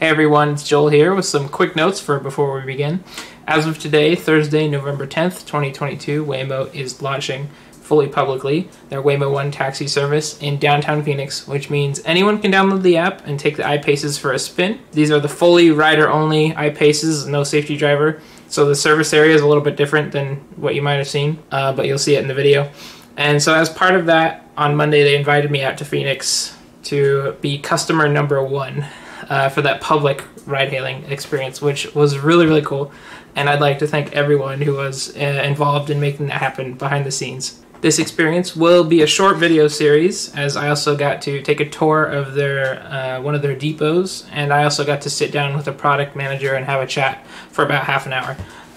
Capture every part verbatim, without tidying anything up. Hey everyone, it's Joel here with some quick notes for before we begin. As of today, Thursday, November tenth, twenty twenty-two, Waymo is launching fully publicly their Waymo One taxi service in downtown Phoenix, which means anyone can download the app and take the I-PACEs for a spin. These are the fully rider-only I-PACEs, no safety driver, so the service area is a little bit different than what you might have seen, uh, but you'll see it in the video. And so as part of that, on Monday they invited me out to Phoenix to be customer number one. Uh, for that public ride-hailing experience, which was really, really cool. And I'd like to thank everyone who was uh, involved in making that happen behind the scenes. This experience will be a short video series, as I also got to take a tour of their uh, one of their depots, and I also got to sit down with a product manager and have a chat for about half an hour.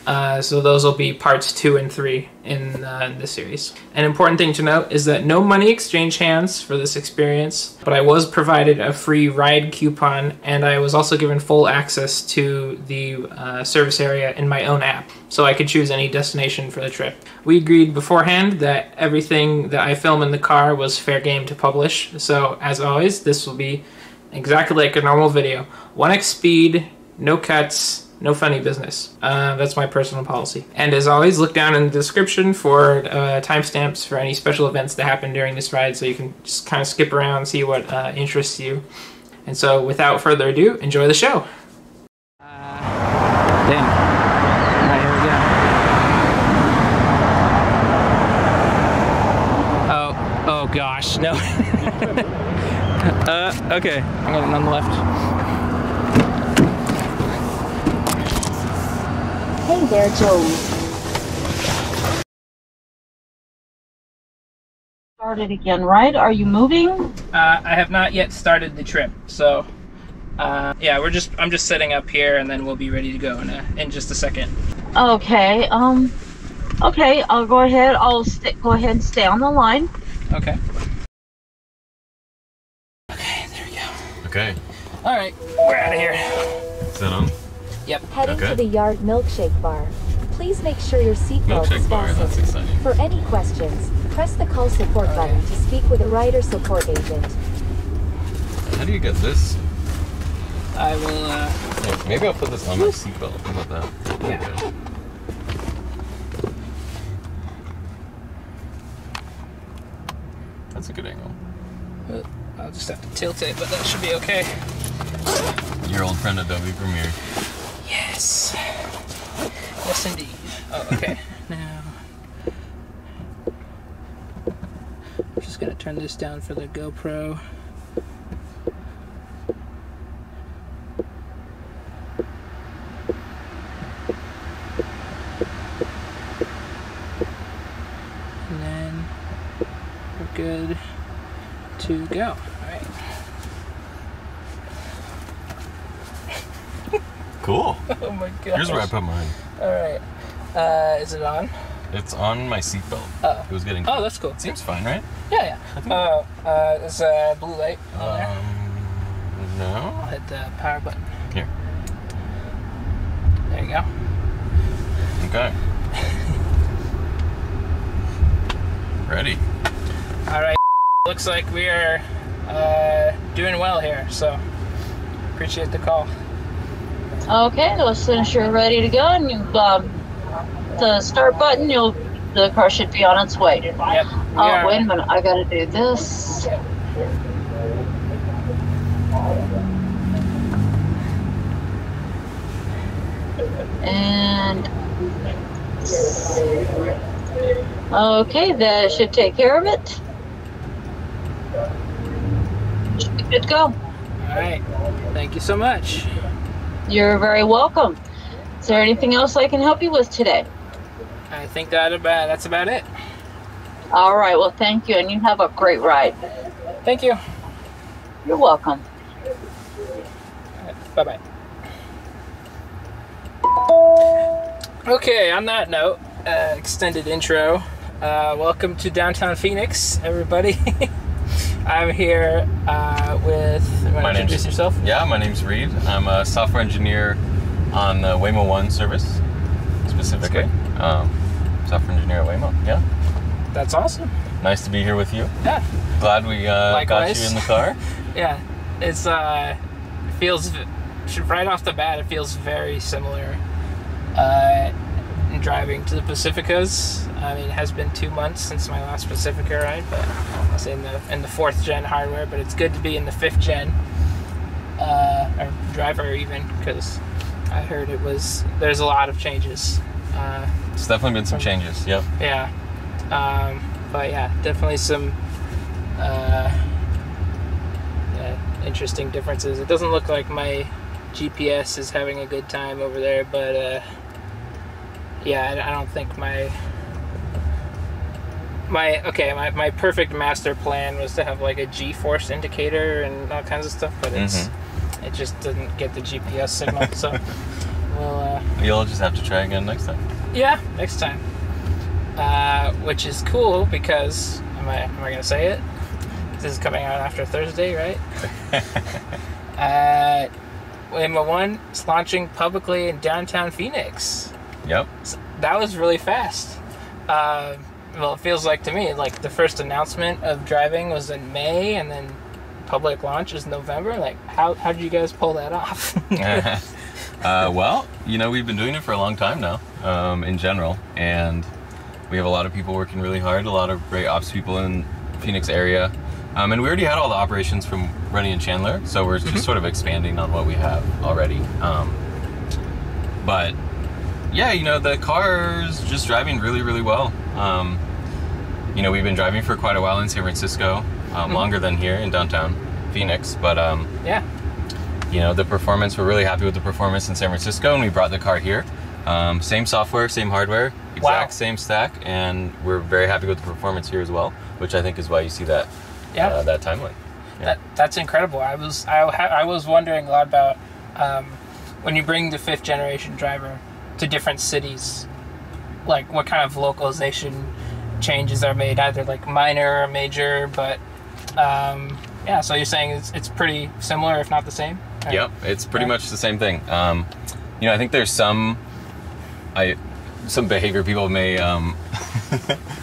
Uh, so those will be parts two and three in uh, this series. An important thing to note is that no money exchanged hands for this experience, but I was provided a free ride coupon, and I was also given full access to the uh, service area in my own app, so I could choose any destination for the trip. We agreed beforehand that everything that I film in the car was fair game to publish, so as always, this will be exactly like a normal video. one x speed, no cuts, no funny business. Uh, that's my personal policy. And as always, look down in the description for uh, timestamps for any special events that happen during this ride, so you can just kind of skip around and see what uh, interests you. And so without further ado, enjoy the show. Uh, damn. All right, here we go. Oh, oh gosh, no. uh, okay, I got it on the left. Hey there, Joel. Started again, right? Are you moving? Uh, I have not yet started the trip, so uh, yeah, we're just I'm just setting up here, and then we'll be ready to go in a, in just a second. Okay. Um. Okay, I'll go ahead. I'll st go ahead and stay on the line. Okay. Okay. There we go. Okay. All right, we're out of here. Is that on? Yep. Heading okay. to the yard milkshake bar. Please make sure your seatbelt is fastened. For any questions, press the call support oh, button yeah. to speak with a rider support agent. How do you get this? I will. Uh, hey, maybe I'll put this on my seatbelt. How about that? There yeah. That's a good angle. I'll just have to tilt it, but that should be okay. Your old friend Adobe Premiere. Yes. Yes, indeed. Oh, okay. Now, I'm just gonna turn this down for the GoPro. And then we're good to go. Cool. Oh my gosh. Here's where I put mine. Alright. Uh, is it on? It's on my seatbelt. Oh. It was getting cold. Oh, that's cool. Seems fine, right? Yeah, yeah. Uh, uh, is a uh, blue light on um, there? No. I'll hit the power button. Here. There you go. Okay. Ready. Alright. Looks like we are uh, doing well here, so appreciate the call. Okay, well, since you're ready to go and you um, the start button, you'll the car should be on its way. Yep. Oh, uh, wait a minute, I gotta do this. And okay, that should take care of it. Should be good to go. All right, thank you so much. You're very welcome. Is there anything else I can help you with today? I think that about, that's about it. All right. Well, thank you, and you have a great ride. Thank you. You're welcome. Right, bye-bye. Okay, on that note, uh, extended intro. Uh, welcome to downtown Phoenix, everybody. I'm here uh, with, you want to introduce yourself? Yeah, my name's Reed. I'm a software engineer on the Waymo One service, specifically. Um, software engineer at Waymo, yeah. That's awesome. Nice to be here with you. Yeah. Glad we uh, got you in the car. Yeah, it's uh, feels right off the bat, it feels very similar. Uh, driving to the Pacificas. I mean, it has been two months since my last Pacifica ride, but I was in the in the fourth gen hardware. But it's good to be in the fifth gen uh, or driver even, because I heard it was there's a lot of changes. Uh, it's definitely been some from, changes. Yep. Yeah. Um, but yeah, definitely some uh, yeah, interesting differences. It doesn't look like my G P S is having a good time over there, but uh, yeah, I don't think my my okay my, my perfect master plan was to have like a G-force indicator and all kinds of stuff, but it's mm-hmm. it just didn't get the G P S signal. So we'll uh, you'll just have to try again next time. Yeah, next time. Uh, which is cool because am I am I gonna say it? This is coming out after Thursday, right? uh, Waymo One is launching publicly in downtown Phoenix. Yep. So that was really fast. Uh, well, it feels like to me, like the first announcement of driving was in May, and then public launch is November. Like, how how did you guys pull that off? uh, well, you know, we've been doing it for a long time now, um, in general, and we have a lot of people working really hard, a lot of great ops people in Phoenix area. Um, and we already had all the operations from Rennie and Chandler, so we're mm-hmm. just sort of expanding on what we have already. Um, but yeah, you know, the car's just driving really, really well. Um, you know, we've been driving for quite a while in San Francisco, um, mm-hmm. longer than here in downtown Phoenix. But um, yeah, you know, the performance, we're really happy with the performance in San Francisco, and we brought the car here. Um, same software, same hardware, exact wow. same stack, and we're very happy with the performance here as well, which I think is why you see that. Yeah, uh, that timeline. Yeah. That that's incredible. I was I ha- I was wondering a lot about um, when you bring the fifth generation driver to different cities, like what kind of localization changes are made, either like minor or major. But um, yeah, so you're saying it's it's pretty similar, if not the same. Right? Yep, it's pretty right. much the same thing. Um, you know, I think there's some I some behavior people may. Um,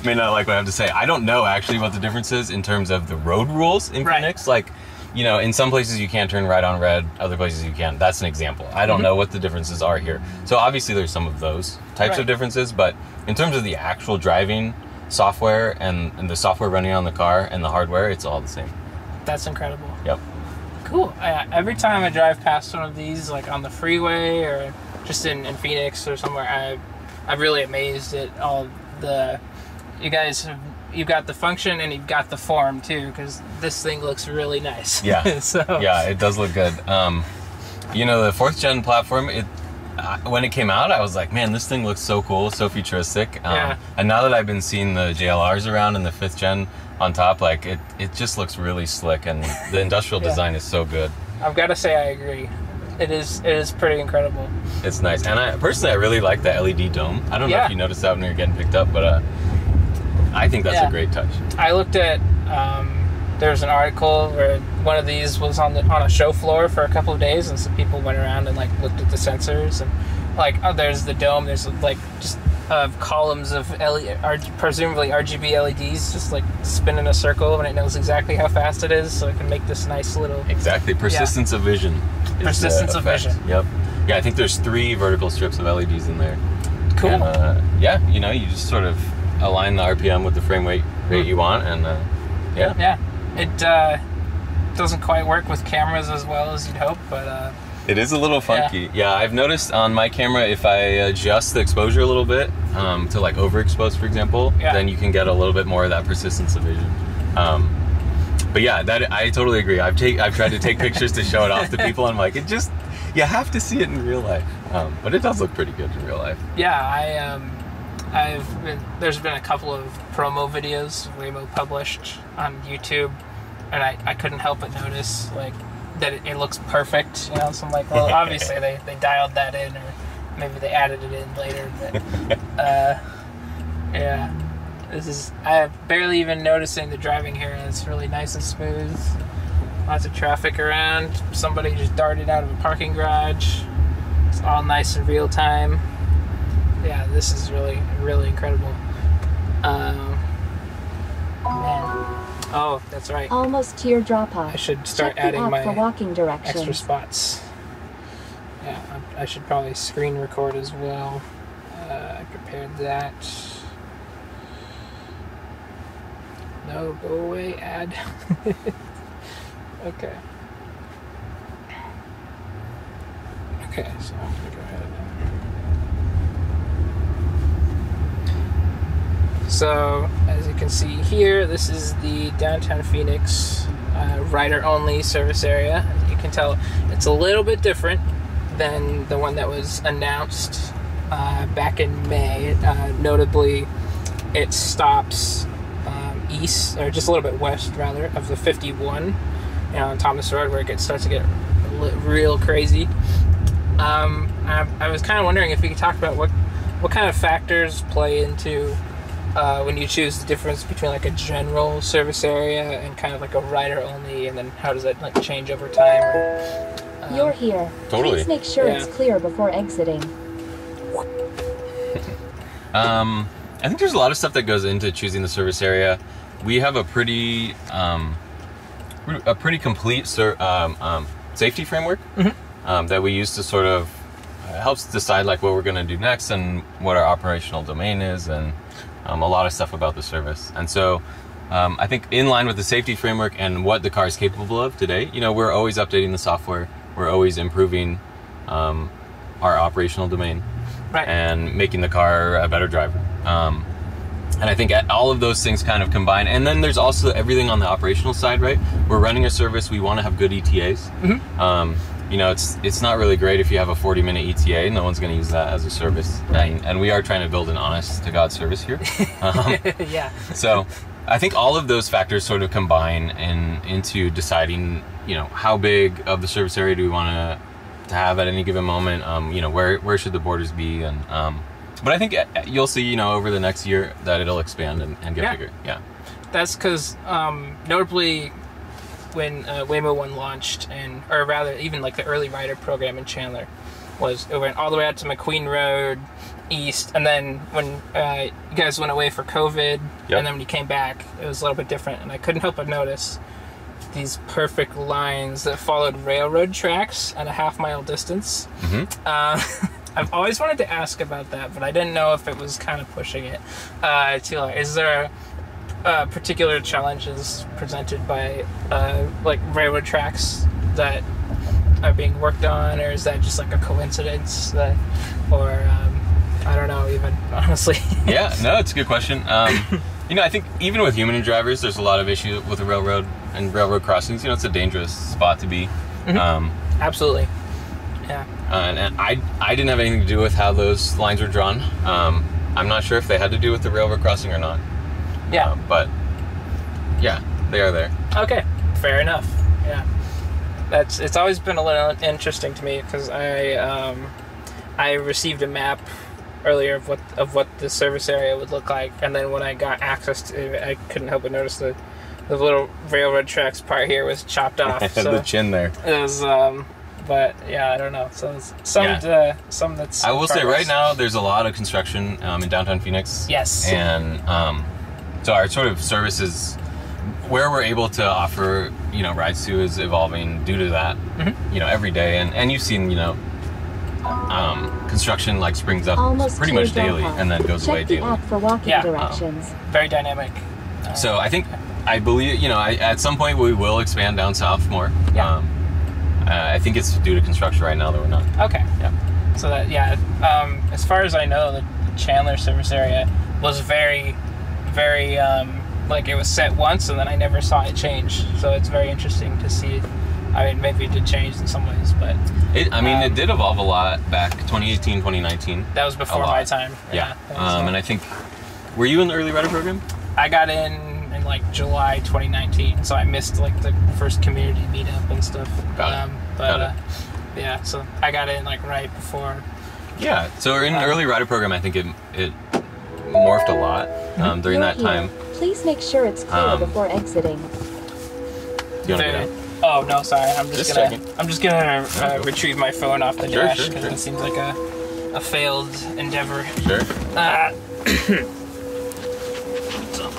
may not like what I have to say. I don't know actually what the difference is in terms of the road rules in right. Phoenix. Like, you know, in some places you can't turn right on red, other places you can. That's an example. I don't mm-hmm. know what the differences are here. So obviously there's some of those types right. of differences, but in terms of the actual driving software and, and the software running on the car and the hardware, it's all the same. That's incredible. Yep. Cool. I, every time I drive past one of these, like on the freeway or just in, in Phoenix or somewhere, I, I'm really amazed at all the you guys have, you've got the function and you've got the form too, because this thing looks really nice. Yeah. so yeah, it does look good. Um you know, the fourth gen platform, it uh, when it came out I was like, man, this thing looks so cool, so futuristic. um yeah. And now that I've been seeing the J L Rs around and the fifth gen on top, like it it just looks really slick, and the industrial yeah. design is so good. I've got to say I agree. It is it is pretty incredible. It's nice. And I personally I really like the L E D dome. I don't yeah. know if you noticed that when you were getting picked up, but uh, I think that's yeah. a great touch. I looked at um, there's an article where one of these was on the on a show floor for a couple of days, and some people went around and like looked at the sensors and like oh there's the dome, there's like just uh, columns of L E D, presumably R G B L E Ds just like spin in a circle, and it knows exactly how fast it is, so it can make this nice little exactly persistence yeah. of vision. Persistence of vision. Yep. Yeah, I think there's three vertical strips of L E Ds in there. Cool. And, uh, yeah, you know, you just sort of align the R P M with the frame rate rate you want, and uh, yeah. Yeah. It uh, doesn't quite work with cameras as well as you'd hope, but. Uh, it is a little funky. Yeah. yeah, I've noticed on my camera if I adjust the exposure a little bit um, to like overexpose, for example, yeah. then you can get a little bit more of that persistence of vision. Um, But yeah, that I totally agree. I've take I've tried to take pictures to show it off to people, and I'm like, it just you have to see it in real life. Um, but it does look pretty good in real life. Yeah, I um, I've been, there's been a couple of promo videos Waymo published on YouTube, and I, I couldn't help but notice like that it, it looks perfect. You know, so I'm like, well, obviously they, they dialed that in, or maybe they added it in later. But uh, yeah. This is, I'm barely even noticing the driving here, and it's really nice and smooth. Lots of traffic around. Somebody just darted out of a parking garage. It's all nice and real time. Yeah, this is really, really incredible. Um, man. Oh, that's right. Almost teardrop off. I should start Check adding my for walking directions. Extra spots. I should probably screen record as well. Uh, I prepared that. No, go away, ad. Okay. Okay, so I'm gonna go ahead. So, as you can see here, this is the downtown Phoenix uh, rider-only service area. You can tell it's a little bit different than the one that was announced uh, back in May. Uh, notably, it stops east, or just a little bit west rather, of the fifty-one, you know, on Thomas Road, where it gets, starts to get real crazy. Um, I, I was kind of wondering if we could talk about what what kind of factors play into uh, when you choose the difference between like a general service area and kind of like a rider only, and then how does that like change over time? Or, um, You're here. Totally. Please make sure yeah. it's clear before exiting. um, I think there's a lot of stuff that goes into choosing the service area. We have a pretty, um, a pretty complete ser um, um, safety framework mm-hmm. um, that we use to sort of uh, helps decide like what we're going to do next and what our operational domain is, and um, a lot of stuff about the service. And so, um, I think in line with the safety framework and what the car is capable of today, you know, we're always updating the software. We're always improving um, our operational domain, right, and making the car a better driver. Um, and I think all of those things kind of combine. And then there's also everything on the operational side, right? We're running a service. We want to have good E T As. Mm-hmm. um, you know, it's it's not really great if you have a forty minute E T A. No one's going to use that as a service. Right. And, and we are trying to build an honest to God service here. Um, yeah. So I think all of those factors sort of combine in, into deciding, you know, how big of the service area do we want to, to have at any given moment? Um, you know, where, where should the borders be? And, um, but I think you'll see, you know, over the next year that it'll expand and, and get yeah. bigger. Yeah, that's because um, notably when uh, Waymo One launched, and or rather even like the early rider program in Chandler, was it went all the way out to McQueen Road east, and then when uh, you guys went away for COVID, yep. and then when you came back, it was a little bit different. And I couldn't help but notice these perfect lines that followed railroad tracks at a half mile distance. Mm-hmm. Uh, I've always wanted to ask about that, but I didn't know if it was kind of pushing it uh, too long. Is there uh, particular challenges presented by uh, like railroad tracks that are being worked on, or is that just like a coincidence? That, or um, I don't know, even honestly. Yeah, no, it's a good question. Um, you know, I think even with human drivers, there's a lot of issue with the railroad and railroad crossings. You know, it's a dangerous spot to be. Mm-hmm. um, Absolutely. Yeah. Uh, and, and I, I didn't have anything to do with how those lines were drawn. Um, I'm not sure if they had to do with the railroad crossing or not. Yeah. Uh, but, yeah, they are there. Okay, fair enough. Yeah. That's, it's always been a little interesting to me, because I, um, I received a map earlier of what, of what the service area would look like, and then when I got access to it, I couldn't help but notice the, the little railroad tracks part here was chopped off. I had so the chin there. It was, um... But yeah, I don't know. So some, yeah. uh, some that's. I will progress. say right now, there's a lot of construction um, in downtown Phoenix. Yes. And um, so our sort of services, where we're able to offer, you know, rides to, is evolving due to that. Mm-hmm. You know, every day, and and you've seen, you know, um, construction like springs up Almost pretty much daily off. and then goes Check away the daily. App for walking yeah. directions. Um, Very dynamic. Uh, so I think I believe you know I, at some point we will expand down south more. Yeah. Um, Uh, I think it's due to construction right now that we're not. Okay. Yeah. So that, yeah, um, as far as I know, the Chandler service area was very, very, um, like it was set once and then I never saw it change. So it's very interesting to see. I mean, maybe it did change in some ways, but. It, I mean, um, it did evolve a lot back twenty eighteen, twenty nineteen. That was before my time. Yeah. yeah. Um, so. And I think, were you in the early rider program? I got in. in like July twenty nineteen, so I missed like the first community meetup and stuff. Got it. Um, but got it. Uh, yeah, so I got in like right before. Yeah, so we're in um, an early rider program. I think it it morphed a lot um, during that time. Please make sure it's clear um, before exiting. You want to go? Oh no, sorry. I'm just, just gonna checking. I'm just gonna uh, retrieve my phone off the sure, dash because sure, sure. it seems like a a failed endeavor. Sure. Uh,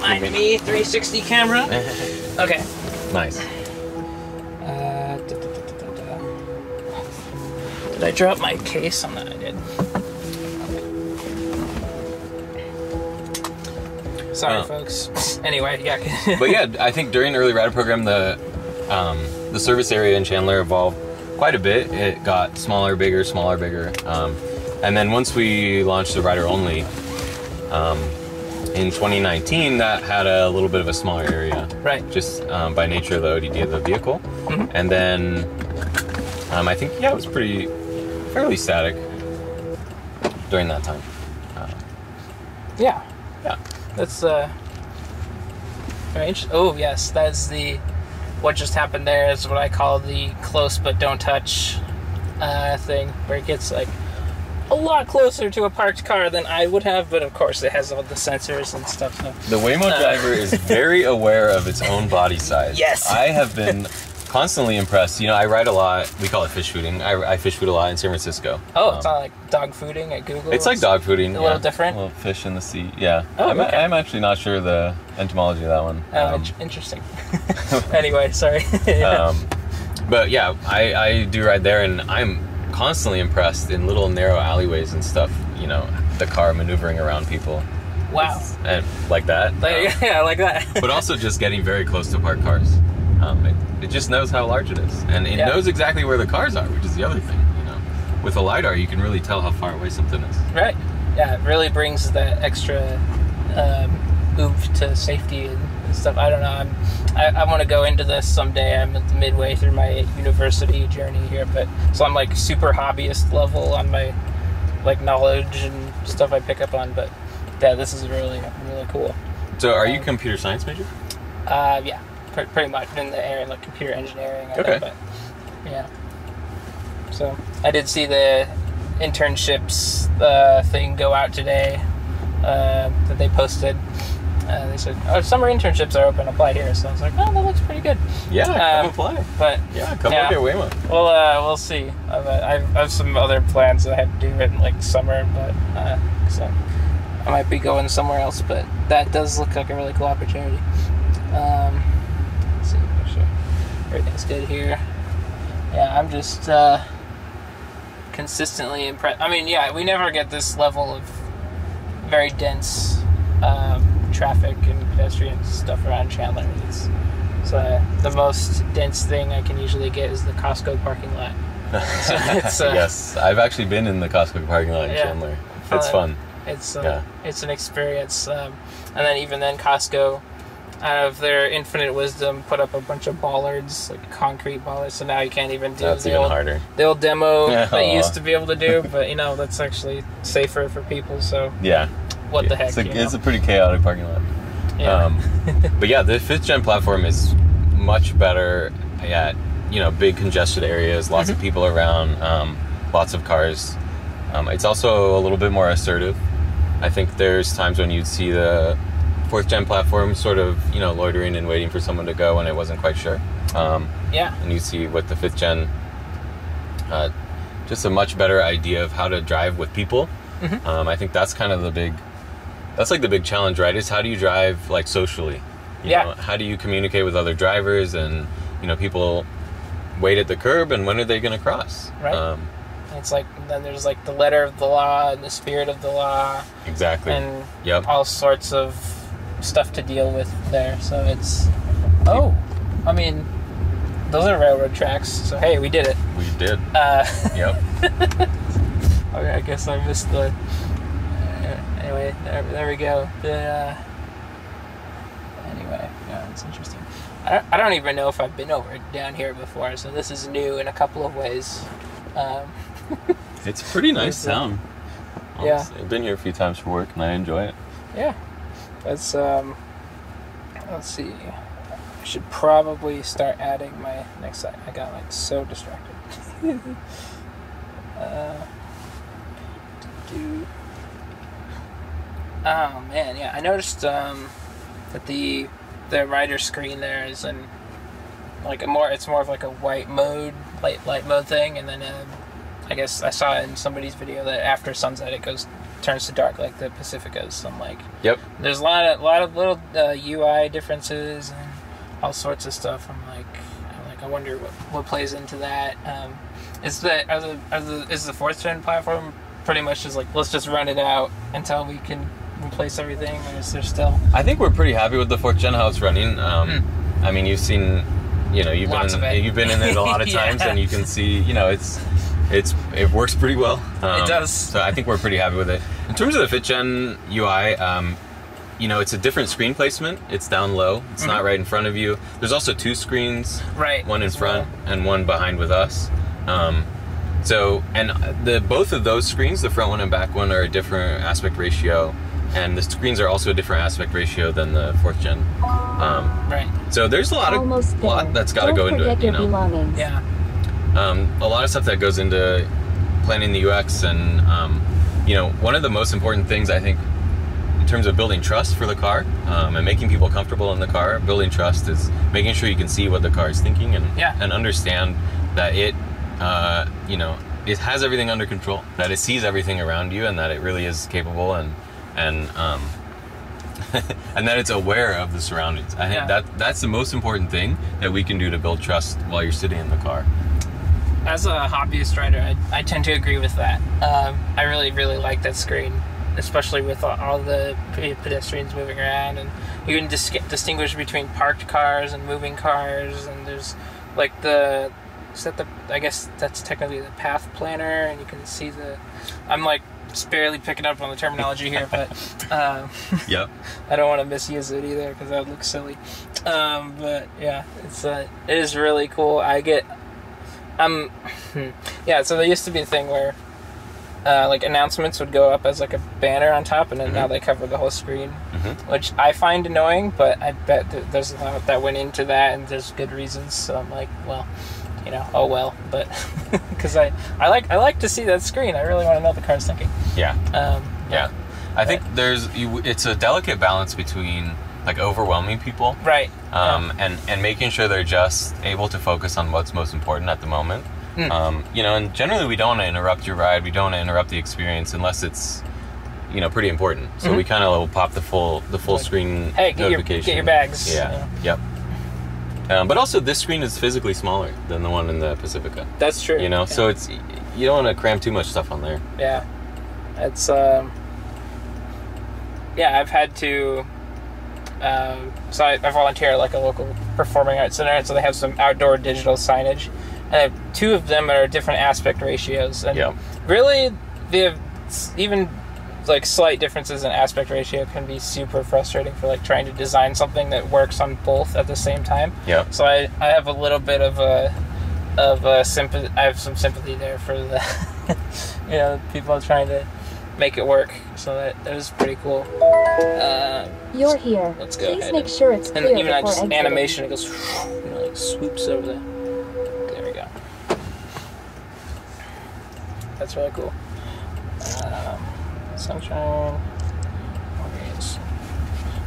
Mind me, three sixty camera. Okay. Nice. Uh, da, da, da, da, da. Did I drop my case on that? I did. Sorry, oh. folks. Anyway, yeah. But yeah, I think during the early rider program, the um, the service area in Chandler evolved quite a bit. It got smaller, bigger, smaller, bigger. Um, and then once we launched the rider only um, in twenty nineteen, that had a little bit of a smaller area. Right. Just um, by nature of the O D D of the vehicle. Mm-hmm. And then... Um, I think, yeah, it was pretty, fairly static during that time. Uh, yeah. Yeah. That's, uh, very interesting. Oh, yes, that's the, what just happened there is what I call the close but don't touch uh, thing, where it gets, like, a lot closer to a parked car than I would have, but of course it has all the sensors and stuff. So. The Waymo uh, driver is very aware of its own body size. Yes. I have been... constantly impressed. You know, I ride a lot. We call it fish fooding. I, I fish food a lot in San Francisco. Oh, um, it's not like dog fooding at Google? It's like dog fooding. A yeah. little different? A little fish in the sea, yeah. Oh, I'm, okay. I'm actually not sure the entomology of that one. Oh, um, interesting. Anyway, sorry. Yeah. Um, but yeah, I, I do ride there, and I'm constantly impressed in little narrow alleyways and stuff, you know, the car maneuvering around people. Wow. And like that. Like, um, yeah, like that. But also just getting very close to parked cars. Um, it, it just knows how large it is, and it yeah. knows exactly where the cars are, which is the other thing. You know, with a LiDAR, you can really tell how far away something is. Right. Yeah, it really brings that extra um, oomph to safety and stuff. I don't know. I'm, I, I want to go into this someday. I'm midway through my university journey here, but so I'm like super hobbyist level on my like knowledge and stuff I pick up on. But yeah, this is really really cool. So, are um, you a computer science major? Uh, yeah. Pretty much in the area like computer engineering. I okay. Know, but yeah. So I did see the internships uh, thing go out today uh, that they posted. Uh, they said, "Oh, summer internships are open. Apply here." So I was like, "Oh, that looks pretty good." Yeah, um, come apply. But yeah, come yeah, work at Waymo. Well, uh, we'll see. I've, uh, I've, I have some other plans that I have to do in like summer, but uh, so I might be going somewhere else. But that does look like a really cool opportunity. Um, Everything's good here. Yeah, I'm just uh, consistently impressed. I mean, yeah, we never get this level of very dense um, traffic and pedestrian stuff around Chandler. It's, so uh, the most dense thing I can usually get is the Costco parking lot. So it's, uh, yes, I've actually been in the Costco parking lot in yeah, Chandler. Fun. It's fun. It's uh, yeah. it's an experience, um, and then even then Costco, out of their infinite wisdom, put up a bunch of bollards, like concrete bollards, so now you can't even do that's the, even old, harder. the old demo that you used to be able to do, but, you know, that's actually safer for people, so yeah, what yeah. the heck, it's a, you know? It's a pretty chaotic parking lot. Yeah. Um, but, yeah, the fifth-gen platform is much better at, you know, big congested areas, lots mm-hmm. of people around, um, lots of cars. Um, it's also a little bit more assertive. I think there's times when you'd see the fourth gen platform sort of, you know, loitering and waiting for someone to go, and it wasn't quite sure. Um, yeah. And you see with the fifth gen, uh, just a much better idea of how to drive with people. Mm-hmm. Um, I think that's kind of the big, that's like the big challenge, right? Is how do you drive like socially? You yeah. know, how do you communicate with other drivers, and, you know, people wait at the curb, and when are they going to cross? Right. Um, it's like, then there's like the letter of the law and the spirit of the law. Exactly. And yep. all sorts of stuff to deal with there, so it's oh I mean those are railroad tracks, so hey, we did it we did uh yep. Okay, I guess I missed the uh, anyway there, there we go the uh anyway yeah it's interesting. I don't, I don't even know if I've been over down here before, so this is new in a couple of ways. Um it's a pretty nice town. Yeah, I've been here a few times for work and I enjoy it. Yeah. That's, um, let's see, I should probably start adding my next slide. I got, like, so distracted. uh, oh, man, yeah, I noticed, um, that the, the rider screen there is in, like, a more, it's more of, like, a white mode, light, light mode thing, and then, um, I guess I saw in somebody's video that after sunset it goes, turns to dark like the Pacifica. So I'm like, yep. There's a lot of lot of little uh, U I differences and all sorts of stuff. I'm like, I'm like I wonder what, what plays into that. Um, it's the as a as a is the fourth gen platform pretty much just like let's just run it out until we can replace everything, or is there still? I think we're pretty happy with the fourth gen how it's running. Um, mm. I mean, you've seen, you know, you've Lots been you've been in it a lot of times, yeah. and you can see, you know, it's it's it works pretty well. Um, it does. So I think we're pretty happy with it. In terms of the fifth gen U I. Um, You know, it's a different screen placement. It's down low. It's mm-hmm. not right in front of you. There's also two screens, right? One in front well. and one behind with us. Um, so, and the both of those screens, the front one and back one, are a different aspect ratio, and the screens are also a different aspect ratio than the fourth gen. Um, right. So there's a lot of Almost lot that's got to go into it. You know. Belongings. Yeah. Um, a lot of stuff that goes into planning the U X, and um, you know, one of the most important things I think. In terms of building trust for the car um, and making people comfortable in the car, building trust is making sure you can see what the car is thinking and yeah. and understand that it, uh, you know, it has everything under control, that it sees everything around you, and that it really is capable and and um, and that it's aware of the surroundings. I think yeah. that that's the most important thing that we can do to build trust while you're sitting in the car. As a hobbyist rider, I, I tend to agree with that. Um, I really really like that screen. Especially with all the pedestrians moving around, and you can dis distinguish between parked cars and moving cars, and there's like the is that the I guess that's technically the path planner, and you can see the I'm like barely picking up on the terminology here, but um, yep. I don't want to misuse it either because that would look silly. Um, but yeah, it's uh, it is really cool. I get um yeah. So there used to be a thing where. Uh, like announcements would go up as like a banner on top, and then mm-hmm. now they cover the whole screen, mm-hmm. which I find annoying. But I bet th there's a lot that went into that, and there's good reasons. So I'm like, well, you know, oh well. But because I, I like I like to see that screen. I really want to know what the car's thinking. Yeah. Um, yeah. But, I think but, there's you, it's a delicate balance between like overwhelming people, right, um, yeah. and and making sure they're just able to focus on what's most important at the moment. Mm. Um, you know, and generally we don't want to interrupt your ride. We don't want to interrupt the experience unless it's, you know, pretty important. So mm-hmm. we kind of will pop the full the full like, screen hey, get notification. Your, get your bags. Yeah. yeah. Yep. Um, but also this screen is physically smaller than the one in the Pacifica. That's true. You know, yeah. so it's you don't want to cram too much stuff on there. Yeah. It's um. Yeah, I've had to. Um, so I, I volunteer at like a local performing arts center, so they have some outdoor digital signage. Uh, two of them are different aspect ratios, and yep. really, they have even like slight differences in aspect ratio can be super frustrating for like trying to design something that works on both at the same time. Yeah. So I, I have a little bit of a of a sympathy. I have some sympathy there for the you know people trying to make it work. So that that is pretty cool. Uh, You're here. Let's go. Please ahead. Make sure it's clear. And even I just exiting. Animation, it goes you know, like swoops over there. That's really cool. Um, sunshine. Orange.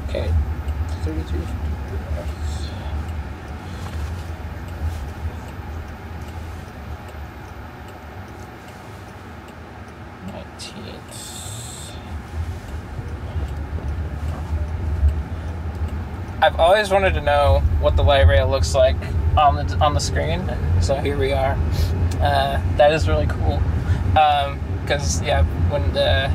Okay. thirty-three. nineteenth. I've always wanted to know what the light rail looks like on the on the screen. So here we are. Uh, that is really cool. Um, cause yeah, when the,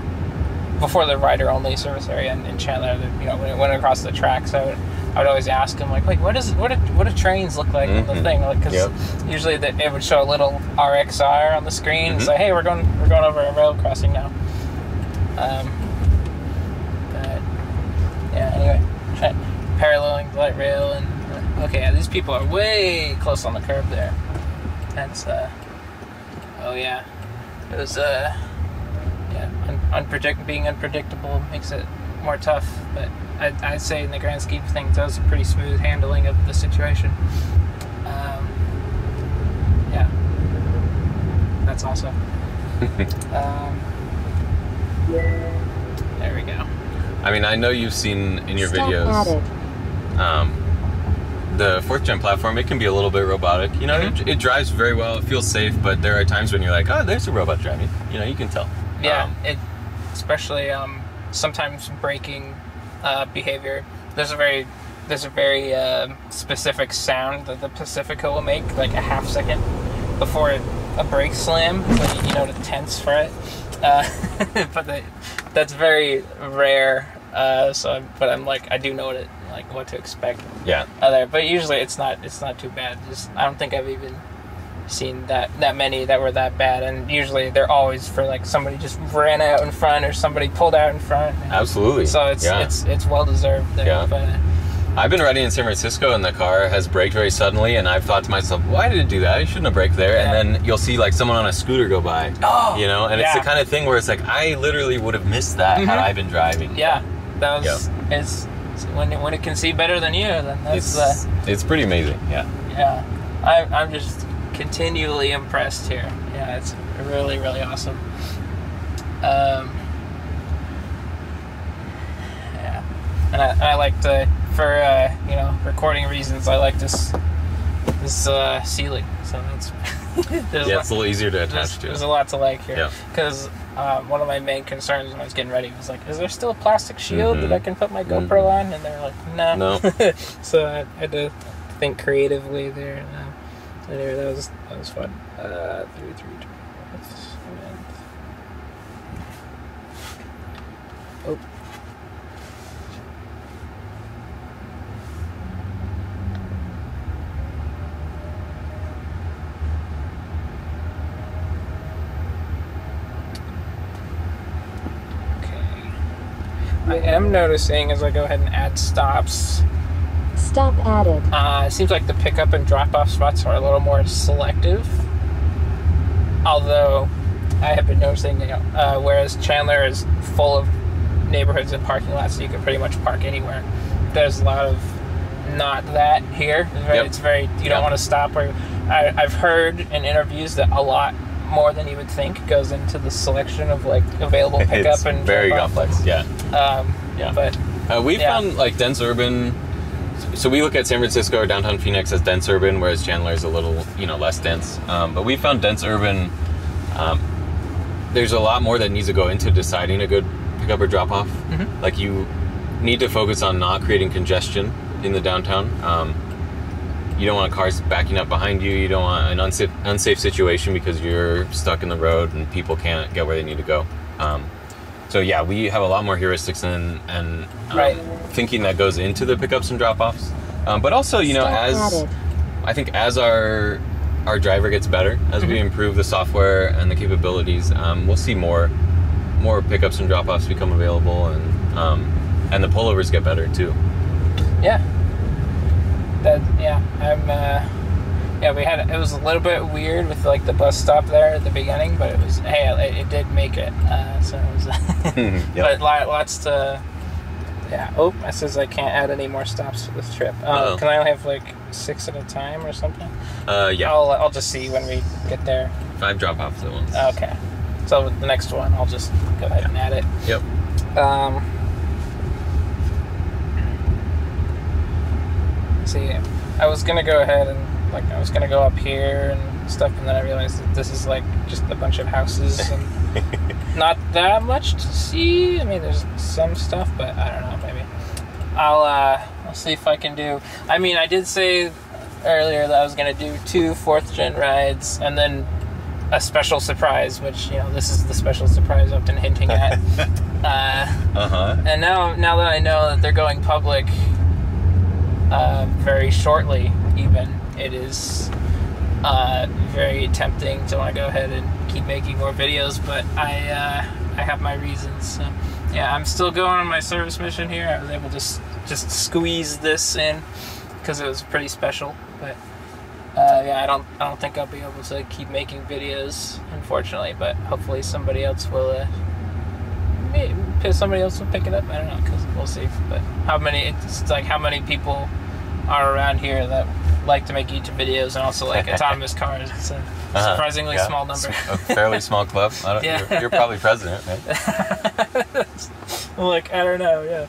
before the rider only service area in, in Chandler, the, you know, when it went across the tracks, I would, I would always ask him like, wait, what is, what do, what do trains look like mm-hmm. on the thing? Like, cause yep. usually that it would show a little R X R on the screen mm-hmm. and say, hey, we're going, we're going over a rail crossing now. Um, but yeah, anyway, try, paralleling the light rail and, okay, yeah, these people are way close on the curb there. That's, uh, oh yeah. It was, uh, yeah, un unpredict being unpredictable makes it more tough, but I'd, I'd say in the grand scheme of things, that was a pretty smooth handling of the situation. Um, yeah, that's awesome. um, there we go. I mean, I know you've seen in your Stop videos, um, the fourth gen platform, it can be a little bit robotic. You know, mm-hmm. it, it drives very well. It feels safe, but there are times when you're like, oh, there's a robot driving. You know, you can tell. Yeah, um, it, especially um, sometimes braking uh, behavior. There's a very, there's a very uh, specific sound that the Pacifica will make, like a half second before it a brake slam, like, you know, to tense for it. Uh, but they, that's very rare. Uh, so, I'm, but I'm like, I do know what it, like what to expect. Yeah. Other, but usually it's not, it's not too bad. Just, I don't think I've even seen that that many that were that bad, and usually they're always for like somebody just ran out in front or somebody pulled out in front. Absolutely. So it's yeah. it's it's well deserved there. Yeah. But I've been riding in San Francisco and the car has braked very suddenly, and I've thought to myself, why did it do that? It shouldn't have braked there. Yeah. And then you'll see like someone on a scooter go by, oh, you know, and yeah. it's the kind of thing where it's like, I literally would have missed that mm-hmm. had I been driving. Yeah, that was yeah. it's, it's when it, when it can see better than you, then that's it's, uh, it's pretty amazing. Yeah, yeah, I, I'm just continually impressed here. Yeah, it's really really awesome. Um, yeah, and I, and I like to. For uh, you know, recording reasons, I like this this uh, ceiling. So that's yeah, it's a little easier to attach to. There's a lot to like here. Because yeah. um, one of my main concerns when I was getting ready was like, is there still a plastic shield mm-hmm. that I can put my GoPro mm-hmm. on? And they're like, nah. no. So I had to think creatively there. And anyway, that was that was fun. Uh, three, three, two. Oh. I am noticing as I go ahead and add stops. Stop added. Uh, it seems like the pickup and drop-off spots are a little more selective. Although, I have been noticing, you know, uh, whereas Chandler is full of neighborhoods and parking lots, so you can pretty much park anywhere. There's a lot of not that here. It's very, yep. it's very you yep. don't want to stop. Or I, I've heard in interviews that a lot more than you would think goes into the selection of like available pickup it's and very complex. Yeah. Um, yeah. But uh, we yeah. found like dense urban. So we look at San Francisco or downtown Phoenix as dense urban, whereas Chandler is a little, you know, less dense. Um, but we found dense urban. Um, there's a lot more that needs to go into deciding a good pickup or drop off. Mm-hmm. Like you need to focus on not creating congestion in the downtown. Um, You don't want cars backing up behind you. You don't want an unsafe, unsafe situation because you're stuck in the road and people can't get where they need to go. Um, so yeah, we have a lot more heuristics and, and um, right. thinking that goes into the pickups and drop-offs. Um, but also, you know, as I think as our our driver gets better, as mm-hmm. we improve the software and the capabilities, um, we'll see more more pickups and drop-offs become available, and um, and the pullovers get better too. Yeah. That, yeah, I'm, uh, yeah, we had, it was a little bit weird with, like, the bus stop there at the beginning, but it was, hey, it, it did make it, uh, so it was, yep. but lots to, yeah, oh, it says I can't add any more stops to this trip. Um, can I only have, like, six at a time or something? Uh, yeah. I'll, I'll just see when we get there. Five drop-offs at once. Okay. So with the next one, I'll just go ahead yeah. and add it. Yep. Um... See, I was gonna go ahead and like I was gonna go up here and stuff, and then I realized that this is like just a bunch of houses and not that much to see. I mean, there's some stuff, but I don't know. Maybe I'll uh, I'll see if I can do. I mean, I did say earlier that I was gonna do two fourth gen rides and then a special surprise, which you know this is the special surprise I've been hinting at. uh, uh-huh. And now, now that I know that they're going public. Uh, very shortly, even it is uh, very tempting to want to go ahead and keep making more videos, but I uh, I have my reasons. So, yeah, I'm still going on my service mission here. I was able to s just squeeze this in because it was pretty special. But uh, yeah, I don't I don't think I'll be able to keep making videos, unfortunately. But hopefully somebody else will. Uh, Maybe somebody else will pick it up. I don't know, because we'll see. But how many? It's like how many people are around here that like to make YouTube videos and also like autonomous cars. It's a surprisingly uh-huh. yeah. small number. A fairly small club. I don't, yeah. you're, you're probably president, right? Look, I don't know.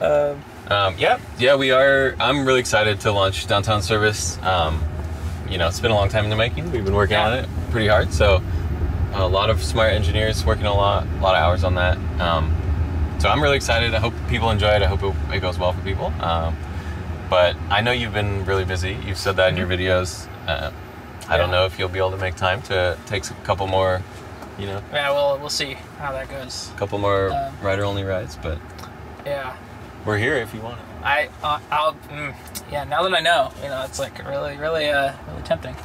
Yeah. Um, um, yeah. Yeah, we are. I'm really excited to launch downtown service. Um, you know, it's been a long time in the making. We've been working yeah. on it pretty hard. So. A lot of smart engineers working a lot, a lot of hours on that. Um, so I'm really excited. I hope people enjoy it. I hope it, it goes well for people. Um, but I know you've been really busy. You've said that in your videos. Uh, yeah. I don't know if you'll be able to make time to take a couple more, you know. Yeah, we'll, we'll see how that goes. A couple more uh, rider-only rides, but yeah, we're here if you want it. I, uh, I'll, mm, yeah, now that I know, you know, it's like really, really, uh, really tempting.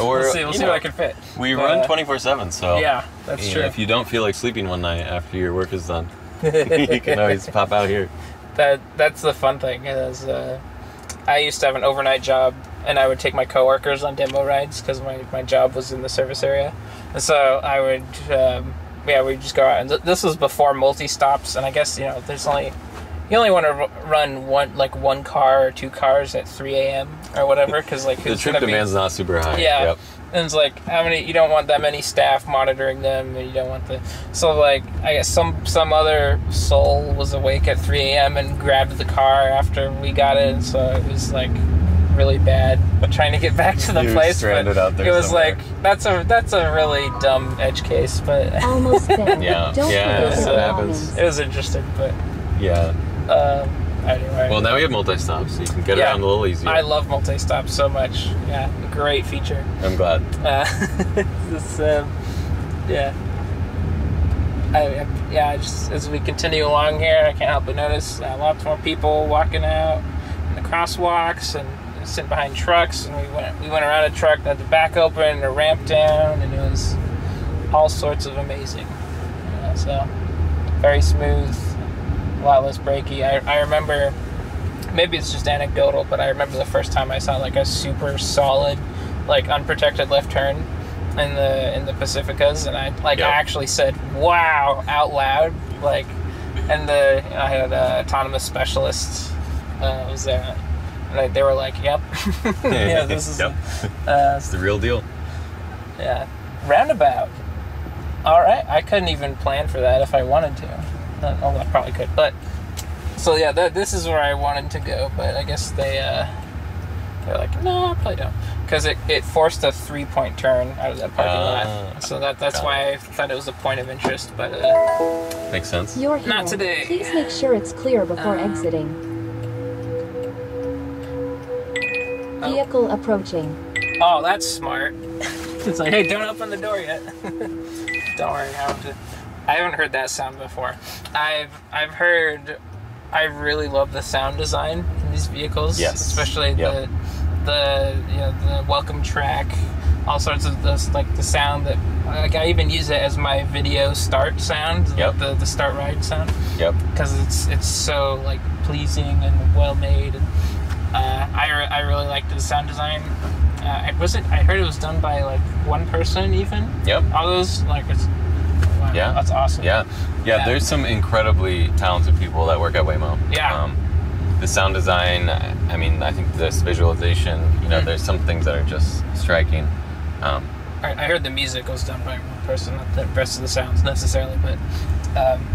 Or, we'll see, we'll see know, what I can fit. We but, run twenty-four seven, so. Yeah, that's true. Know, if you don't feel like sleeping one night after your work is done, you can always pop out here. That That's the fun thing is, uh, I used to have an overnight job, and I would take my coworkers on demo rides because my, my job was in the service area. And so I would, um, yeah, we'd just go out. And th this was before multi-stops, and I guess, you know, there's only... You only want to run one, like one car or two cars at three A M or whatever, because like the trip demand's be... not super high. Yeah, yep. And it's like how many? You don't want that many staff monitoring them, and you don't want the. So like I guess some some other soul was awake at three A M and grabbed the car after we got it, so it was like really bad. But trying to get back to the You're place, stranded but out there it was somewhere. Like that's a that's a really dumb edge case, but almost there. Yeah, don't yeah, so it happens. It was interesting, but yeah. Uh, anyway. Well, now we have multi-stops, so you can get yeah, around a little easier. I love multi-stops so much. Yeah, great feature. I'm glad. Uh, this, um, yeah. I, I, yeah, I just, as we continue along here, I can't help but notice uh, lots more people walking out in the crosswalks and, and sitting behind trucks. And we went, we went around a truck that had the back open and a ramp down, and it was all sorts of amazing. Uh, so, very smooth. A lot less breaky. I, I remember, maybe it's just anecdotal, but I remember the first time I saw like a super solid, like unprotected left turn in the in the Pacificas, and I like yep. I actually said wow out loud, like, and the I had an autonomous specialist uh, was there, and I, they were like, yep, yeah, this is yep. a, uh, it's the real deal. Yeah, roundabout. All right, I couldn't even plan for that if I wanted to. Oh, I probably could, but so yeah, that, this is where I wanted to go, but I guess they uh, they're like, no, probably don't, because it, it forced a three point turn out of that parking uh, lot, so that that's why I thought it was a point of interest, but uh, makes sense. You're here. Not today. Please make sure it's clear before um, exiting. Oh. Vehicle approaching. Oh, that's smart. It's like, hey, don't open the door yet. Don't worry, I have to. I haven't heard that sound before. I've I've heard. I really love the sound design in these vehicles, yes. especially yep. the the you know, the welcome track, all sorts of this like the sound that like I even use it as my video start sound, yep. the the start ride sound. Yep. Because it's it's so like pleasing and well made. And, uh, I re I really liked the sound design. Uh, I wasn't. I heard it was done by like one person even. Yep. All those like. It's, Wow, yeah, that's awesome. Yeah. yeah, yeah. There's some incredibly talented people that work at Waymo. Yeah. Um, the sound design. I mean, I think this visualization. You know, mm-hmm. there's some things that are just striking. Um, I, I heard the music was done by one person, not the rest of the sounds necessarily, but um,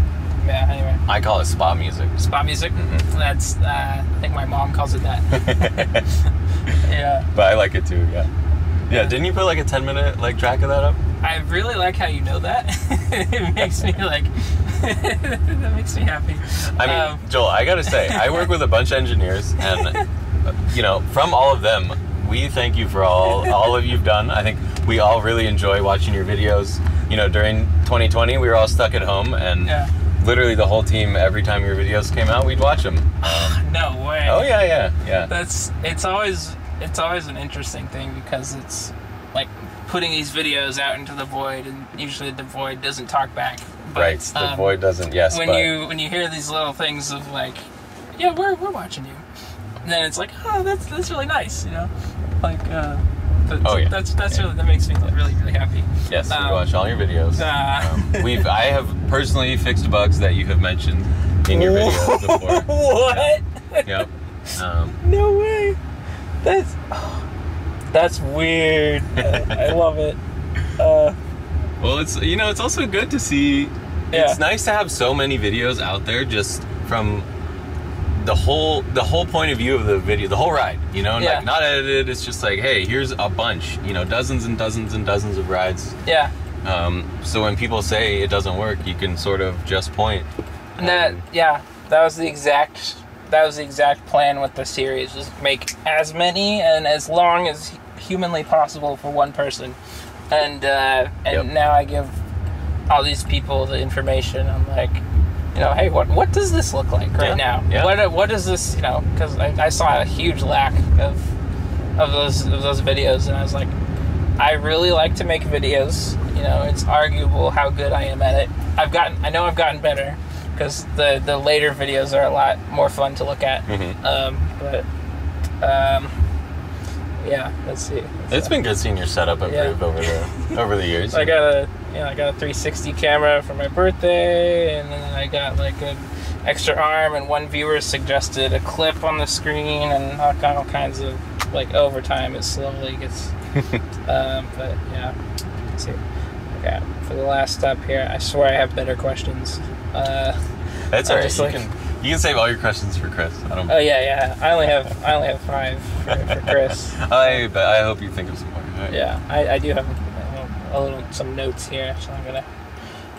yeah. Anyway. I call it spa music. Spa music. Mm-hmm. That's. Uh, I think my mom calls it that. Yeah. But I like it too. Yeah. Yeah, didn't you put like a ten minute like track of that up? I really like how you know that. It makes me like, that makes me happy. I mean, um, Joel, I gotta say, I work with a bunch of engineers, and you know, from all of them, we thank you for all all of you've done. I think we all really enjoy watching your videos. You know, during twenty twenty, we were all stuck at home, and yeah. literally the whole team, every time your videos came out, we'd watch them. Um, no way. Oh yeah, yeah, yeah. That's it's always. It's always an interesting thing because it's like putting these videos out into the void, and usually the void doesn't talk back. But, right, the um, void doesn't. Yes. When but. you when you hear these little things of like, yeah, we're we're watching you, and then it's like, oh, that's that's really nice, you know, like. Uh, but oh yeah. That's that's yeah. really that makes me really really happy. Yes, um, we watch all your videos. Uh, um, we've I have personally fixed bugs that you have mentioned in your videos before. What? Yep. yep. Um, no way. That's oh, that's weird. Uh, I love it. Uh, well, it's you know it's also good to see. Yeah. It's nice to have so many videos out there, just from the whole the whole point of view of the video, the whole ride. You know, and yeah. like not edited. It's just like, hey, here's a bunch. You know, dozens and dozens and dozens of rides. Yeah. Um. So when people say it doesn't work, you can sort of just point. And that yeah, that was the exact. That was the exact plan with the series, was make as many and as long as humanly possible for one person. And uh, and yep. now I give all these people the information. I'm like, you know, hey, what what does this look like right yeah. now? Yeah. What what is this? You know, because I, I saw a huge lack of of those of those videos, and I was like, I really like to make videos. You know, it's arguable how good I am at it. I've gotten, I know I've gotten better, because the the later videos are a lot more fun to look at. Mm-hmm. Um, but um, yeah, let's see. Let's it's see. been good seeing your setup improve yeah. over the over the years. I got a you know, I got a three sixty camera for my birthday, and then I got like an extra arm, and one viewer suggested a clip on the screen, and all, all kinds of like over time it slowly gets. um, but yeah, let's see. Okay, for the last stop here, I swear I have better questions. Uh, That's alright. You, like, can, you can save all your questions for Chris. I don't. Oh yeah, yeah. I only have I only have five for, for Chris. I but I hope you think of some more. Right. Yeah, I, I do have a, a little some notes here, so I'm gonna.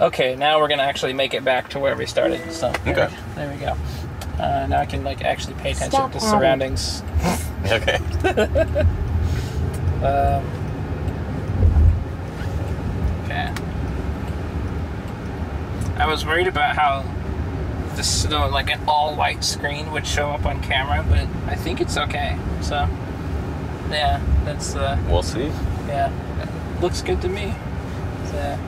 Okay, now we're gonna actually make it back to where we started. So there, okay. we, there we go. Uh, now I can like actually pay attention Stop to surroundings. Okay. um. Okay. I was worried about how this, the, like an all-white screen would show up on camera, but I think it's okay. So, yeah, that's. Uh, we'll see. Yeah, it looks good to me. So.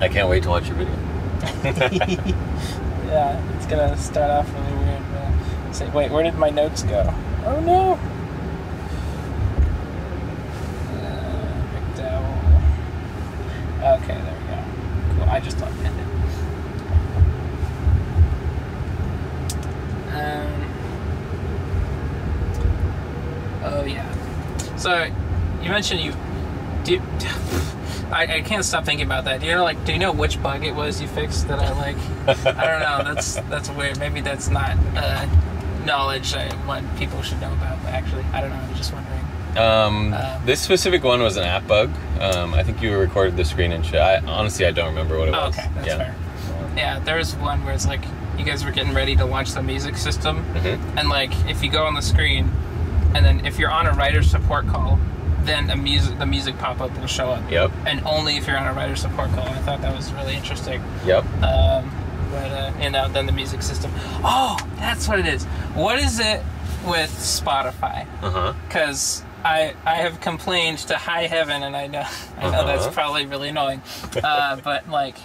I can't wait to watch your video. Yeah, it's gonna start off really weird. But say, wait, where did my notes go? Oh no. Uh, okay, there we go. I just don't end it. Um, oh yeah. So you mentioned you. Do, I, I can't stop thinking about that. Do you know like? Do you know which bug it was you fixed that I like? I don't know. That's that's weird. Maybe that's not uh, knowledge I want people should know about. But actually, I don't know. I'm just wondering. Um, um, this specific one was an app bug. Um, I think you recorded the screen and shit. I, honestly, I don't remember what it was. Okay, that's yeah. fair. Yeah, there was one where it's like, you guys were getting ready to launch the music system, mm-hmm. and like, if you go on the screen, and then if you're on a writer support call, then a music, the music pop-up will show up. Yep. And only if you're on a writer support call. I thought that was really interesting. Yep. Um, but, uh, you know, then the music system. Oh, that's what it is. What is it with Spotify? Uh-huh. Because... I, I have complained to high heaven, and I know I know uh-huh. that's probably really annoying, uh, but like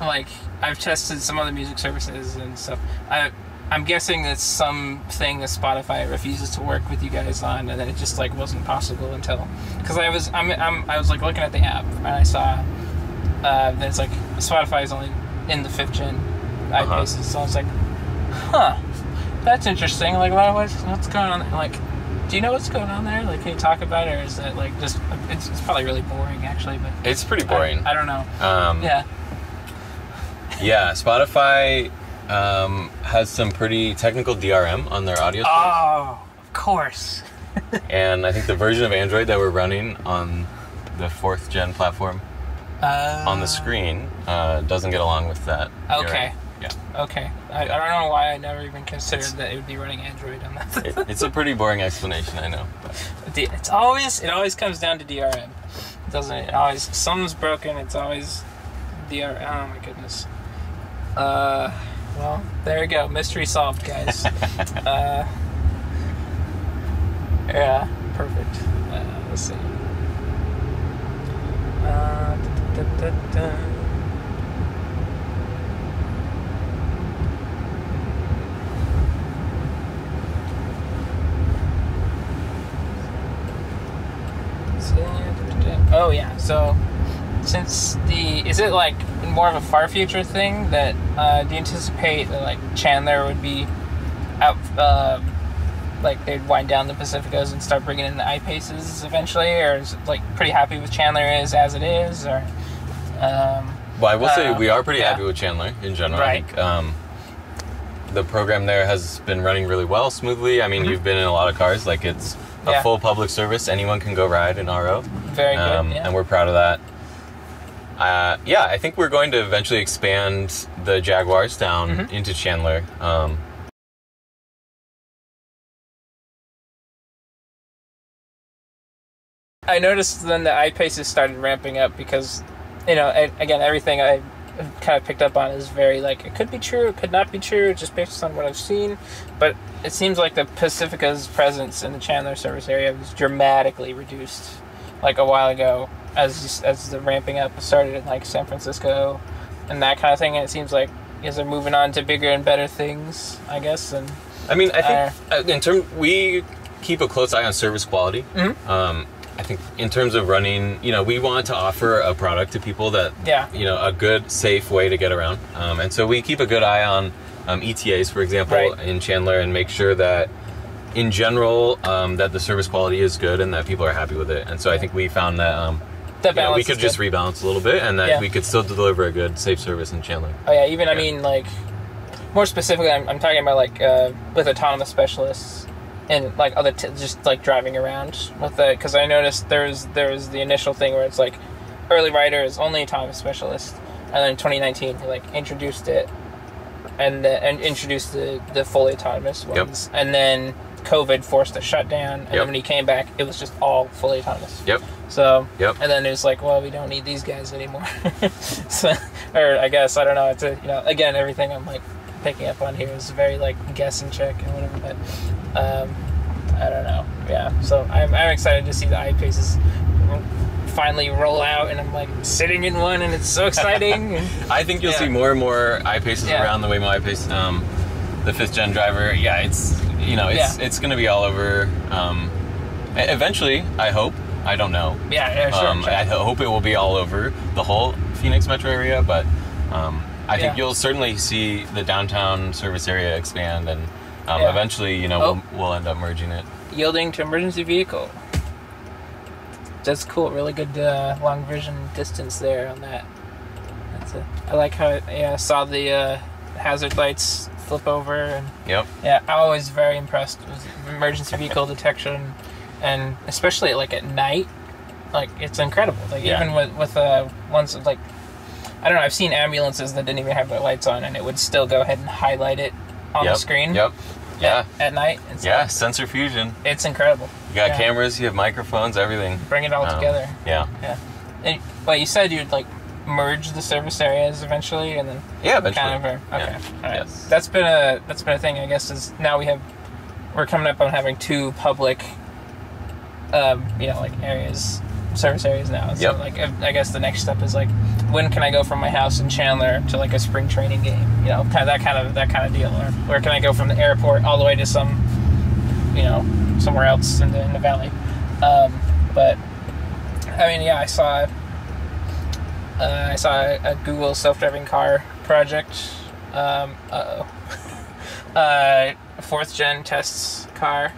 like I've tested some other music services and stuff. I I'm guessing that's something that Spotify refuses to work with you guys on, and that it just like wasn't possible until because I was I'm, I'm I was like looking at the app and I saw uh, that it's like Spotify is only in the fifth gen I-PACE, uh-huh. so I was like, huh, that's interesting. Like what what's going on? Like. Do you know what's going on there? Like, can you talk about it, or is it like just? It's, it's probably really boring, actually. But it's pretty boring. I, I don't know. Um, yeah. Yeah, Spotify um, has some pretty technical D R M on their audio. Oh, space. Of course. And I think the version of Android that we're running on the fourth gen platform uh, on the screen uh, doesn't get along with that. Okay. D R M. Yeah. Okay. I, I don't know why I never even considered it's, that it would be running Android on that. it, it's a pretty boring explanation, I know. But. It's always it always comes down to D R M, doesn't it? it always something's broken. It's always D R M. Oh my goodness. Uh, well, there you go. Mystery solved, guys. uh, yeah, perfect. Uh, let's see. Uh, da, da, da, da. Oh yeah, so since the is it like more of a far future thing that uh, do you anticipate that like Chandler would be out uh, like they'd wind down the Pacificas and start bringing in the I-PACEs eventually, or is it like pretty happy with Chandler is as it is, or? Um, well, I will uh, say we are pretty yeah. happy with Chandler in general. Right. I think, um, the program there has been running really well, smoothly. I mean, mm-hmm. you've been in a lot of cars, like it's. A yeah. full public service. Anyone can go ride an R O. Very um, good. Yeah. And we're proud of that. Uh, yeah, I think we're going to eventually expand the Jaguars down mm-hmm. into Chandler. Um, I noticed then the I-PACEs started ramping up because, you know, I, again, everything I kind of picked up on is very, like, it could be true, it could not be true, just based on what I've seen. But it seems like the Pacifica's presence in the Chandler service area was dramatically reduced, like, a while ago, as as the ramping up started in, like, San Francisco and that kind of thing. And it seems like as they're moving on to bigger and better things, I guess. And I mean, I think uh, in term we keep a close eye on service quality. Mm-hmm. Um, I think in terms of running, you know, we want to offer a product to people that, yeah. you know, a good, safe way to get around. Um, and so we keep a good eye on um, E T As, for example, right. in Chandler, and make sure that, in general, um, that the service quality is good and that people are happy with it. And so yeah. I think we found that um, that balance know, we could just good. rebalance a little bit, and that yeah. we could still deliver a good, safe service in Chandler. Oh, yeah. Even, yeah. I mean, like, more specifically, I'm, I'm talking about, like, uh, with autonomous specialists. And like other, t- just like driving around with the, because I noticed there's there's the initial thing where it's like, early rider is only autonomous specialist, and then in twenty nineteen they like introduced it, and the, and introduced the, the fully autonomous ones, yep. and then COVID forced a shutdown, and yep. then when he came back, it was just all fully autonomous. Yep. So. Yep. And then it was like, well, we don't need these guys anymore. so, or I guess I don't know. It's a, you know, again, everything I'm like picking up on here is very like guess and check and whatever, but. Um, I don't know. Yeah. So I'm I'm excited to see the I-PACEs finally roll out, and I'm like sitting in one, and it's so exciting. I think you'll yeah. see more and more I-PACEs yeah. around the Waymo I-PACE, um, the fifth gen driver. Yeah, it's you know it's yeah. it's going to be all over. Um, eventually, I hope. I don't know. Yeah. Yeah. Sure. Um, sure. I hope it will be all over the whole Phoenix metro area, but um, I yeah. think you'll certainly see the downtown service area expand and. Um, yeah. Eventually, you know, oh. we'll, we'll end up merging it. Yielding to emergency vehicle. That's cool. Really good uh, long vision distance there on that. That's a, I like how I yeah, saw the uh, hazard lights flip over. And, yep. Yeah, I was very impressed with emergency vehicle detection, and especially like at night, like it's incredible. Like yeah. even with with uh, ones with, like, I don't know. I've seen ambulances that didn't even have their lights on, and it would still go ahead and highlight it on yep. the screen. Yep. Yeah. At, at night. It's yeah. Like, sensor fusion. It's incredible. You got yeah. cameras. You have microphones. Everything. Bring it all um, together. Yeah. Yeah. And well, you said you'd like merge the service areas eventually, and then yeah, eventually. Kind of. Or, okay. Yeah. All right. Yes. That's been a that's been a thing. I guess is now we have we're coming up on having two public, um, you know, like areas, service areas now. So yep. like I guess the next step is like, when can I go from my house in Chandler to like a spring training game? You know, kind of that kind of that kind of deal. Or where can I go from the airport all the way to some, you know, somewhere else in the, in the valley? Um, but I mean, yeah, I saw uh, I saw a, a Google self-driving car project. Um, uh-oh, uh, fourth gen tests car,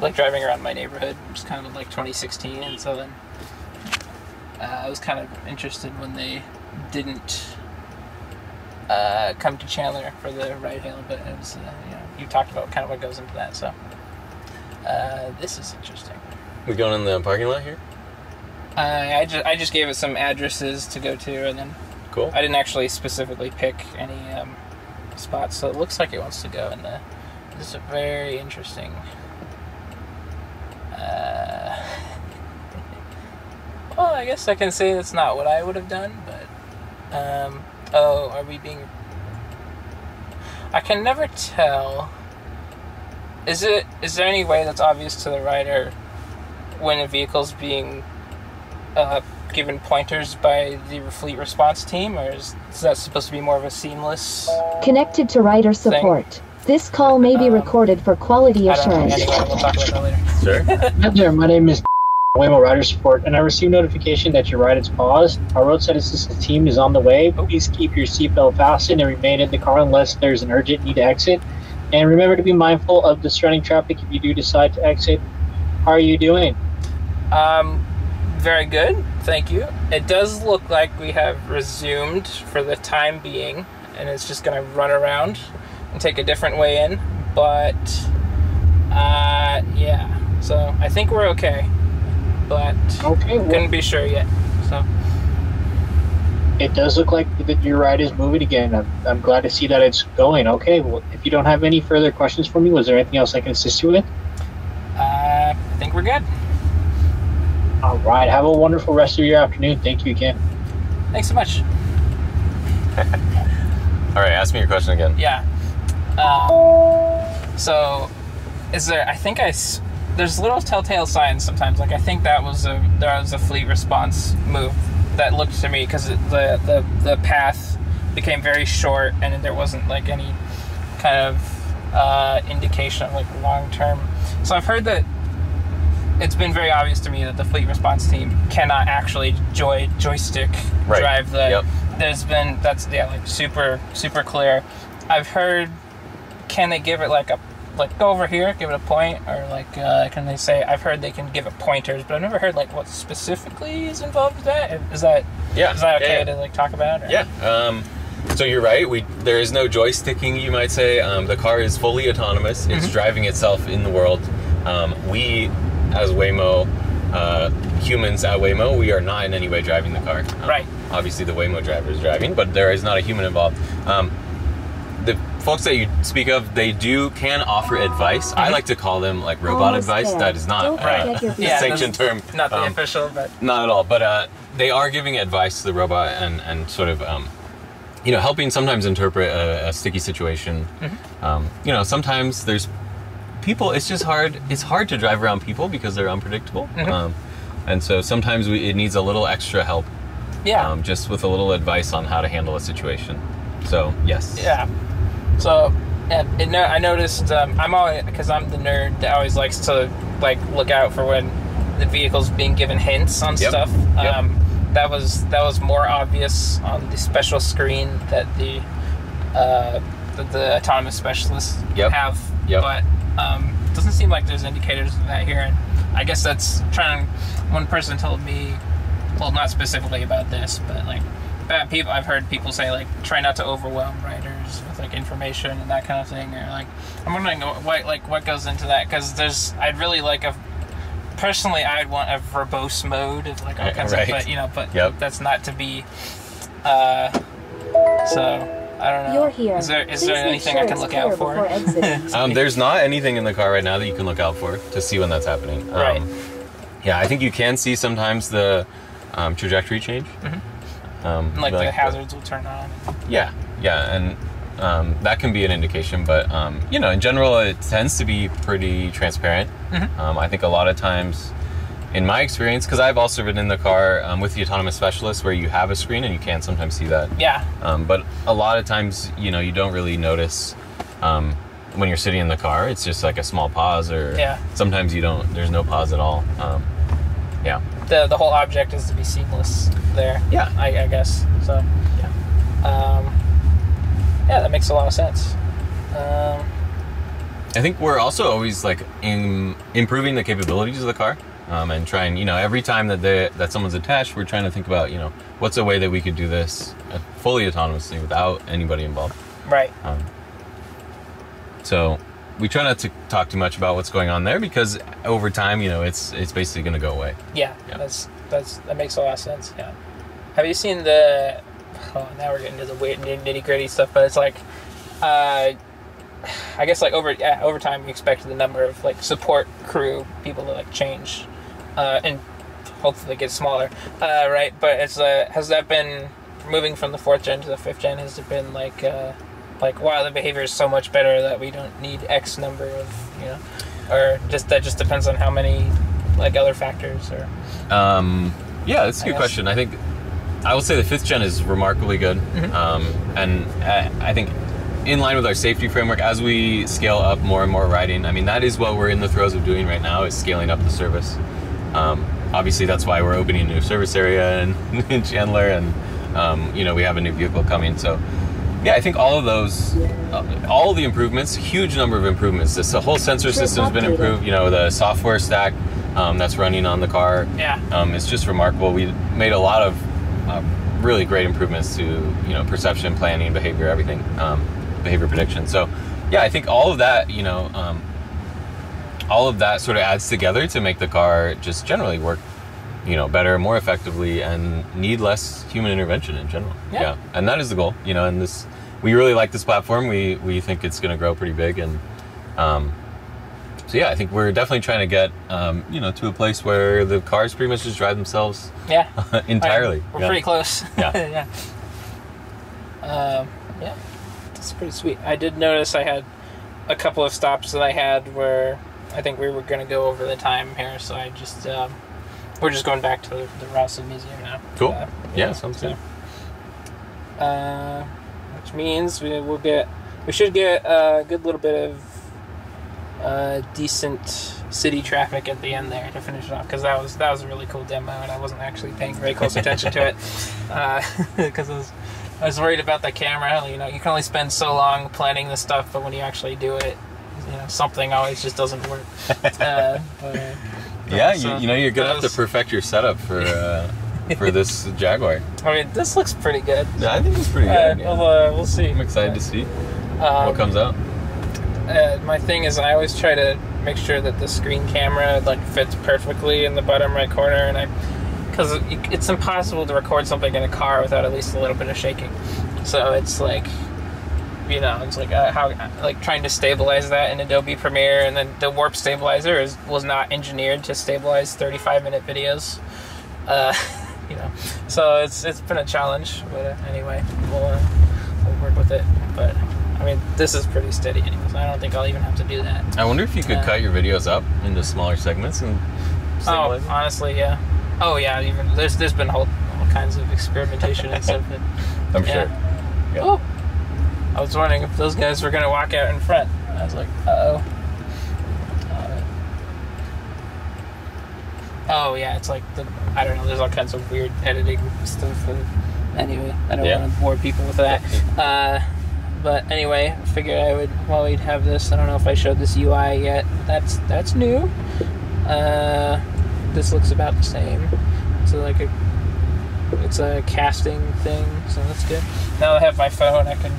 like driving around my neighborhood, just kind of like twenty sixteen, and so then. Uh, I was kind of interested when they didn't uh, come to Chandler for the ride hailing, but it was, uh, you know, you talked about kind of what goes into that, so uh, this is interesting. We going in the parking lot here? Uh, I, ju- I just gave it some addresses to go to, and then cool. I didn't actually specifically pick any um, spots, so it looks like it wants to go in the, this is a very interesting, uh, well, I guess I can say that's not what I would have done, but, um, oh, are we being, I can never tell, is it, is there any way that's obvious to the rider when a vehicle's being, uh, given pointers by the fleet response team, or is, is that supposed to be more of a seamless connected to rider support thing? This call may be um, recorded for quality assurance. I don't know, anyway, we'll talk about that later. Sure. There, my name is Waymo rider support, and I received notification that your ride is paused. Our roadside assistance team is on the way. Please keep your seatbelt fastened and remain in the car unless there's an urgent need to exit. And remember to be mindful of the surrounding traffic if you do decide to exit. How are you doing? Um, very good, thank you. It does look like we have resumed for the time being, and it's just going to run around and take a different way in. But, uh, yeah. So I think we're okay. But okay, well, couldn't be sure yet. So it does look like that your ride is moving again. I'm, I'm glad to see that it's going. Okay, well, if you don't have any further questions for me, was there anything else I can assist you with? Uh, I think we're good. All right. Have a wonderful rest of your afternoon. Thank you again. Thanks so much. All right. Ask me your question again. Yeah. Uh, so, is there? I think I. There's little telltale signs sometimes. Like I think that was a there was a fleet response move that looked to me because the, the the path became very short and there wasn't like any kind of uh, indication of like long term. So I've heard that. It's been very obvious to me that the fleet response team cannot actually joy joystick right. drive the. Yep. There's been that's yeah like super super clear. I've heard, can they give it like a like go over here, give it a point, or like uh, can they say? I've heard they can give it pointers, but I've never heard like what specifically is involved with that. Is that yeah is that okay yeah, yeah. to like talk about? Or? Yeah. Um, so you're right. We there is no joysticking. You might say um, the car is fully autonomous. It's mm-hmm. driving itself in the world. Um, we. As Waymo, uh, humans at Waymo, we are not in any way driving the car. Um, right. Obviously, the Waymo driver is driving, but there is not a human involved. Um, the folks that you speak of, they do can offer advice. I like to call them like robot advice. Scared. That is not uh, a yeah, sanctioned term. Not the um, official, but not at all. But uh, they are giving advice to the robot and and sort of. Um, you know, helping sometimes interpret a, a sticky situation. Mm-hmm. um, you know, sometimes there's. People, it's just hard. It's hard to drive around people because they're unpredictable, mm-hmm. um, and so sometimes we, it needs a little extra help. Yeah, um, just with a little advice on how to handle a situation. So yes. Yeah. So, and, and I noticed um, I'm always because I'm the nerd that always likes to like look out for when the vehicle's being given hints on yep. stuff. Yep. Um, that was that was more obvious on the special screen that the uh, that the autonomous specialists yep. have, yep. but. Um, doesn't seem like there's indicators of that here, and I guess that's trying. One person told me, well, not specifically about this, but like bad people. I've heard people say like try not to overwhelm riders with like information and that kind of thing. Or like I'm wondering what like what goes into that because there's I'd really like a personally I'd want a verbose mode of like all kinds right. of but you know but yep. that's not to be. Uh, so. I don't know. You're here. Is there, is there anything sure I can look out for? um, there's not anything in the car right now that you can look out for to see when that's happening. Um, right. Yeah, I think you can see sometimes the um, trajectory change. Mm-hmm. um, like the like hazards the, will turn on. Yeah, yeah, and um, that can be an indication. But, um, you know, in general, it tends to be pretty transparent. Mm-hmm. Um, I think a lot of times, in my experience, because I've also ridden in the car um, with the autonomous specialist where you have a screen and you can sometimes see that. Yeah. Um, but a lot of times, you know, you don't really notice um, when you're sitting in the car. It's just like a small pause or yeah. sometimes you don't, there's no pause at all. Um, yeah. The the whole object is to be seamless there. Yeah. I, I guess. So, yeah. Um, yeah, that makes a lot of sense. Um, I think we're also always like in improving the capabilities of the car. Um, and trying, you know, every time that they, that someone's attached, we're trying to think about, you know, what's a way that we could do this fully autonomously without anybody involved. Right. Um, so we try not to talk too much about what's going on there because over time, you know, it's it's basically going to go away. Yeah, yeah, that's that's that makes a lot of sense. Yeah. Have you seen the? Oh, now we're getting to the weird nitty gritty stuff, but it's like. Uh, I guess like over yeah, over time you expect the number of like support crew people to like change, uh, and hopefully get smaller, uh, right? But it's uh, has that been moving from the fourth gen to the fifth gen? Has it been like uh, like wow the behavior is so much better that we don't need X number of you know, or just that just depends on how many like other factors or. Um, yeah, that's a good question. I think I will say the fifth gen is remarkably good, mm-hmm. um, and I, I think. In line with our safety framework, as we scale up more and more riding, I mean, that is what we're in the throes of doing right now is scaling up the service. Um, obviously, that's why we're opening a new service area in, in Chandler, and, um, you know, we have a new vehicle coming. So, yeah, I think all of those, uh, all the improvements, huge number of improvements. This, the whole sensor system has been improved. You know, the software stack um, that's running on the car. Yeah. Um, it's just remarkable. We made a lot of uh, really great improvements to, you know, perception, planning, behavior, everything. Um, behavior prediction. So yeah, I think all of that, you know, um, all of that sort of adds together to make the car just generally work, you know, better, more effectively and need less human intervention in general. Yeah. yeah. And that is the goal, you know, and this, we really like this platform. We, we think it's going to grow pretty big and, um, So yeah, I think we're definitely trying to get, um, you know, to a place where the cars pretty much just drive themselves. Yeah. entirely. Right. We're yeah. pretty close. Yeah. yeah. Um, yeah. That's pretty sweet. I did notice I had a couple of stops that I had where I think we were going to go over the time here, so I just um, we're just going back to the, the Rouse Museum now. Cool. Uh, yeah. yeah sounds so, good. Uh, which means we will get. We should get a good little bit of. Uh, decent city traffic at the end there to finish it off, because that was that was a really cool demo, and I wasn't actually paying very close attention to it because uh, I was I was worried about the camera. You know, you can only spend so long planning this stuff, but when you actually do it, you know, something always just doesn't work. Uh, but, uh, yeah, so you, you know, you're gonna have to perfect your setup for uh, for this Jaguar. I mean, this looks pretty good. So. Yeah, I think it's pretty good. Uh, yeah. We'll uh, we'll see. I'm excited uh, to see um, what comes out. Uh, my thing is, I always try to make sure that the screen camera like fits perfectly in the bottom right corner, and I, because it's impossible to record something in a car without at least a little bit of shaking. So it's like, you know, it's like uh, how like trying to stabilize that in Adobe Premiere, and then the warp stabilizer is was not engineered to stabilize thirty-five minute videos. Uh, you know, so it's it's been a challenge. But uh, anyway, we'll uh, we'll work with it. But. I mean, this is pretty steady anyways. I don't think I'll even have to do that. I wonder if you could uh, cut your videos up into smaller segments and oh, honestly, yeah. Oh yeah, even there's there's been whole, all kinds of experimentation and stuff. That, I'm yeah. sure. Yeah. Oh, I was wondering if those guys were gonna walk out in front. I was like, uh oh. Oh yeah, it's like the I don't know. There's all kinds of weird editing stuff. And, anyway, I don't yeah. want to bore people with that. Uh, But anyway, I figured I would, while we'd have this, I don't know if I showed this U I yet. That's that's new. Uh, this looks about the same. So like a, it's a casting thing, so that's good. Now I have my phone, I can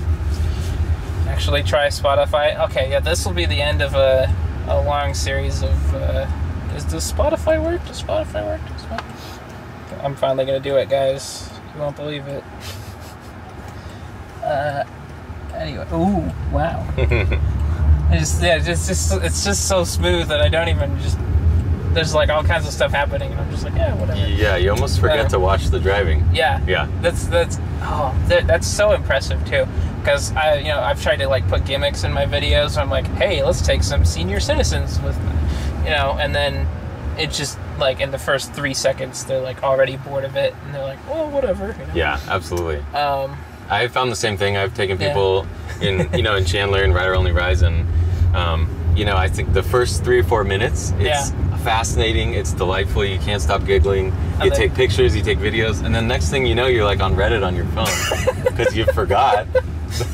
actually try Spotify. Okay, yeah, this will be the end of a, a long series of, uh, is, does Spotify work? Does Spotify work? Does Spotify... I'm finally gonna do it, guys. You won't believe it. Uh... Anyway, oh wow! I just yeah, just just it's just so smooth that I don't even just there's like all kinds of stuff happening, and I'm just like yeah, whatever. Yeah, you almost forget uh, to watch the driving. Yeah, yeah. That's that's oh that, that's so impressive too, because I you know I've tried to like put gimmicks in my videos. I'm like, hey, let's take some senior citizens with, you know, and then it just like in the first three seconds they're like already bored of it, and they're like, well, whatever. You know? Yeah, absolutely. Um. I found the same thing. I've taken people yeah. in, you know, in Chandler and Rider Only Rise, and um, you know, I think the first three or four minutes, it's yeah. fascinating, it's delightful. You can't stop giggling. You take pictures, you take videos, and then next thing you know, you're like on Reddit on your phone because you forgot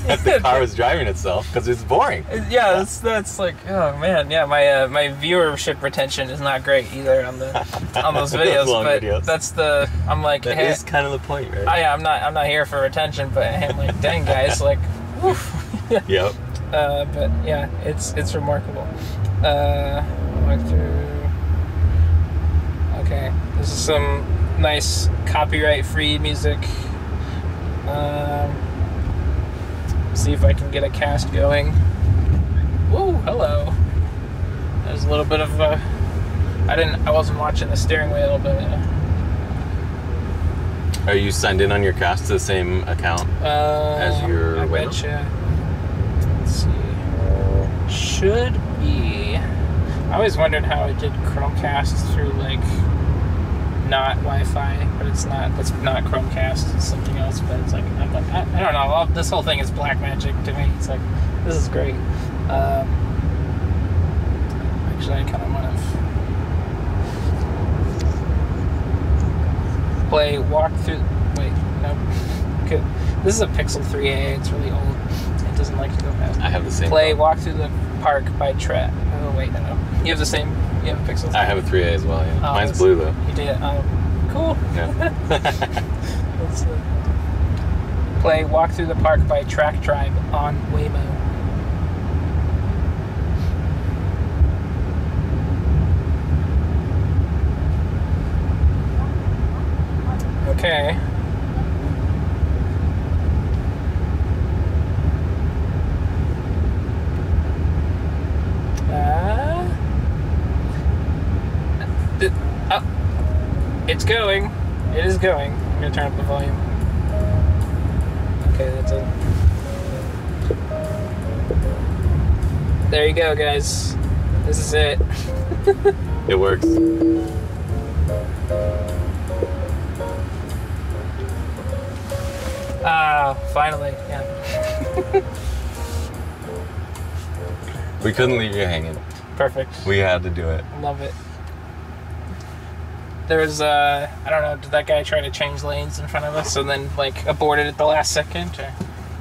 that the car was driving itself because it's boring. Yeah, that's that's like, oh man, yeah. My uh, my viewership retention is not great either on the on those videos. those but videos. That's the I'm like that hey, is kind of the point, right? I, yeah, I'm not I'm not here for retention, but I'm like, dang guys, like, woof. Yep. Uh, but yeah, it's it's remarkable. Uh, walk through. Okay, this is some nice copyright-free music. Um, see if I can get a cast going. Whoa, hello. There's a little bit of a... I didn't... I wasn't watching the steering wheel, but... Are you signed in on your cast to the same account uh, as your I Waymo? Betcha. Let's see. Should be... I always wondered how I did Chromecast through, like, not Wi-Fi, but it's not, that's not Chromecast, it's something else, but it's like, I'm like I, I don't know, I'll, this whole thing is black magic to me, it's like, this is great. Um, actually, I kind of want to play walk through, wait, no, good. This is a Pixel three A, it's really old, it doesn't like to go fast. I have the same. Play problem. Walk through the park by Trap. Oh, wait, no, no. You have the same, you have a Pixel three A? I have a three A as well, yeah. Oh, mine's blue, though. You did, oh, cool. Yeah. Let's, uh, play Walk Through the Park by Track Tribe on Waymo. Okay. Uh... It's going. It is going. I'm going to turn up the volume. Okay, that's it. There you go, guys. This is it. It works. Ah, finally, yeah. We couldn't leave you hanging. Perfect. We had to do it. Love it. There was, uh, I don't know, did that guy try to change lanes in front of us and then, like, aborted at the last second? Or,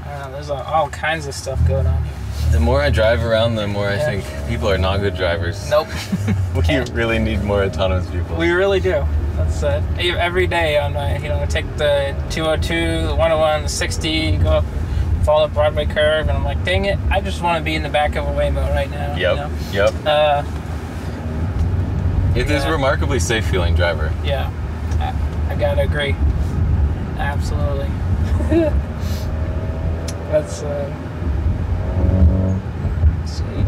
I don't know, there's uh, all kinds of stuff going on here. The more I drive around, the more yeah. I think people are not good drivers. Nope. We Can't. really need more autonomous people. We really do. That's uh, every day on my, you know, I take the two oh two, the one oh one, the sixty, go up, follow the Broadway curve, and I'm like, dang it, I just want to be in the back of a Waymo right now. Yep, you know? yep. Uh, it yeah. is a remarkably safe-feeling driver. Yeah, I, I gotta agree. Absolutely. That's, uh, let's see.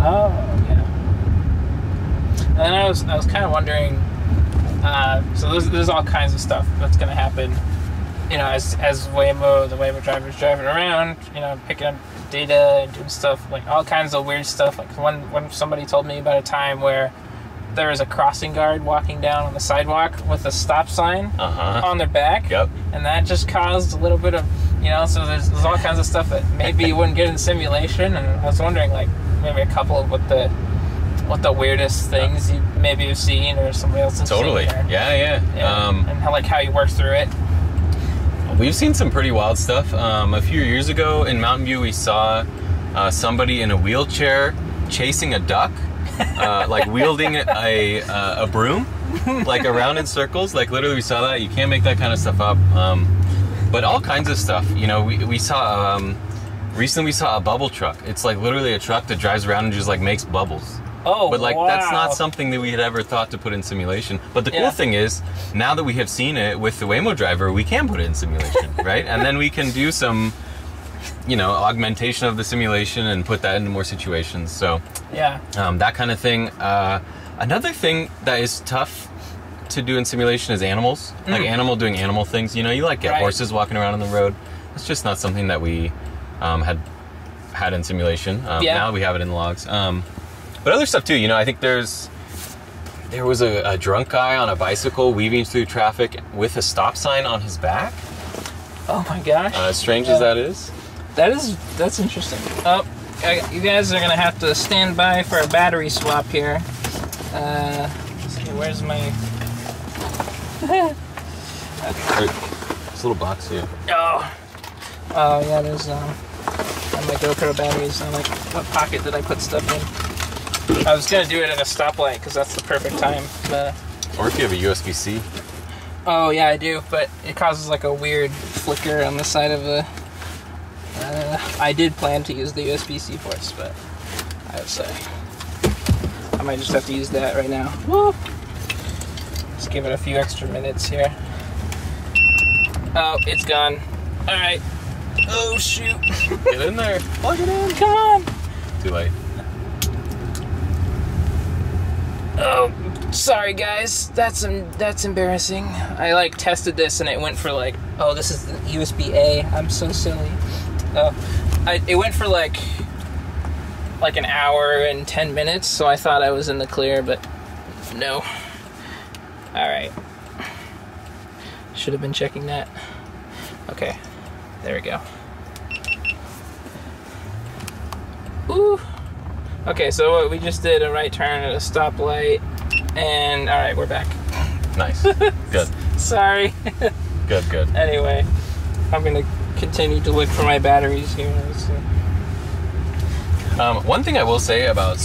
Oh, yeah. And then I was, I was kind of wondering, uh, so there's, there's all kinds of stuff that's going to happen, you know, as, as Waymo, the Waymo driver's driving around, you know, picking up data and doing stuff, like all kinds of weird stuff. Like when, when somebody told me about a time where there was a crossing guard walking down on the sidewalk with a stop sign uh-huh. on their back. Yep. And that just caused a little bit of, you know, so there's, there's all kinds of stuff that maybe you wouldn't get in simulation. And I was wondering, like, maybe a couple of what the... what the weirdest things you maybe have seen or somebody else has totally. seen. Totally, yeah, yeah. yeah. Um, and how, like how you work through it. We've seen some pretty wild stuff. Um, a few years ago in Mountain View, we saw uh, somebody in a wheelchair chasing a duck, uh, like wielding a, uh, a broom, like around in circles. Like literally we saw that. You can't make that kind of stuff up. Um, but all kinds of stuff. You know, we, we saw, um, recently we saw a bubble truck. It's like literally a truck that drives around and just like makes bubbles. Oh, but like wow. that's not something that we had ever thought to put in simulation. But the yeah. cool thing is, now that we have seen it with the Waymo driver, we can put it in simulation, right? And then we can do some, you know, augmentation of the simulation and put that into more situations. So yeah, um, that kind of thing. Uh, another thing that is tough to do in simulation is animals, mm. like animal doing animal things. You know, you like get right. horses walking around on the road. It's just not something that we um, had had in simulation. Um, yeah. Now we have it in logs. Um, But other stuff too, you know, I think there's, there was a, a drunk guy on a bicycle weaving through traffic with a stop sign on his back. Oh my gosh. Uh, as strange yeah. as that is. That is, that's interesting. Oh, I, you guys are gonna have to stand by for a battery swap here. Uh, let's see, where's my... okay. This little box here. Oh. Oh yeah, there's, um, on my GoPro batteries, I'm like, what pocket did I put stuff in? I was gonna do it at a stoplight because that's the perfect time. But... Or if you have a U S B C. Oh yeah, I do, but it causes like a weird flicker on the side of the. Uh, I did plan to use the U S B C ports, but I would say I might just have to use that right now. Woo! Just give it a few extra minutes here. Oh, it's gone. All right. Oh shoot! Get in there. Plug it in. Come on. Too late. Oh, sorry guys. That's um, that's embarrassing. I like tested this and it went for like, oh, this is the U S B A. I'm so silly. Uh, I, it went for like, like an hour and ten minutes. So I thought I was in the clear, but no. All right. Should have been checking that. Okay, there we go. Ooh. Okay, so we just did a right turn at a stoplight, and all right, we're back. Nice. Good. Sorry. Good, good. Anyway, I'm going to continue to look for my batteries here. So. Um, one thing I will say about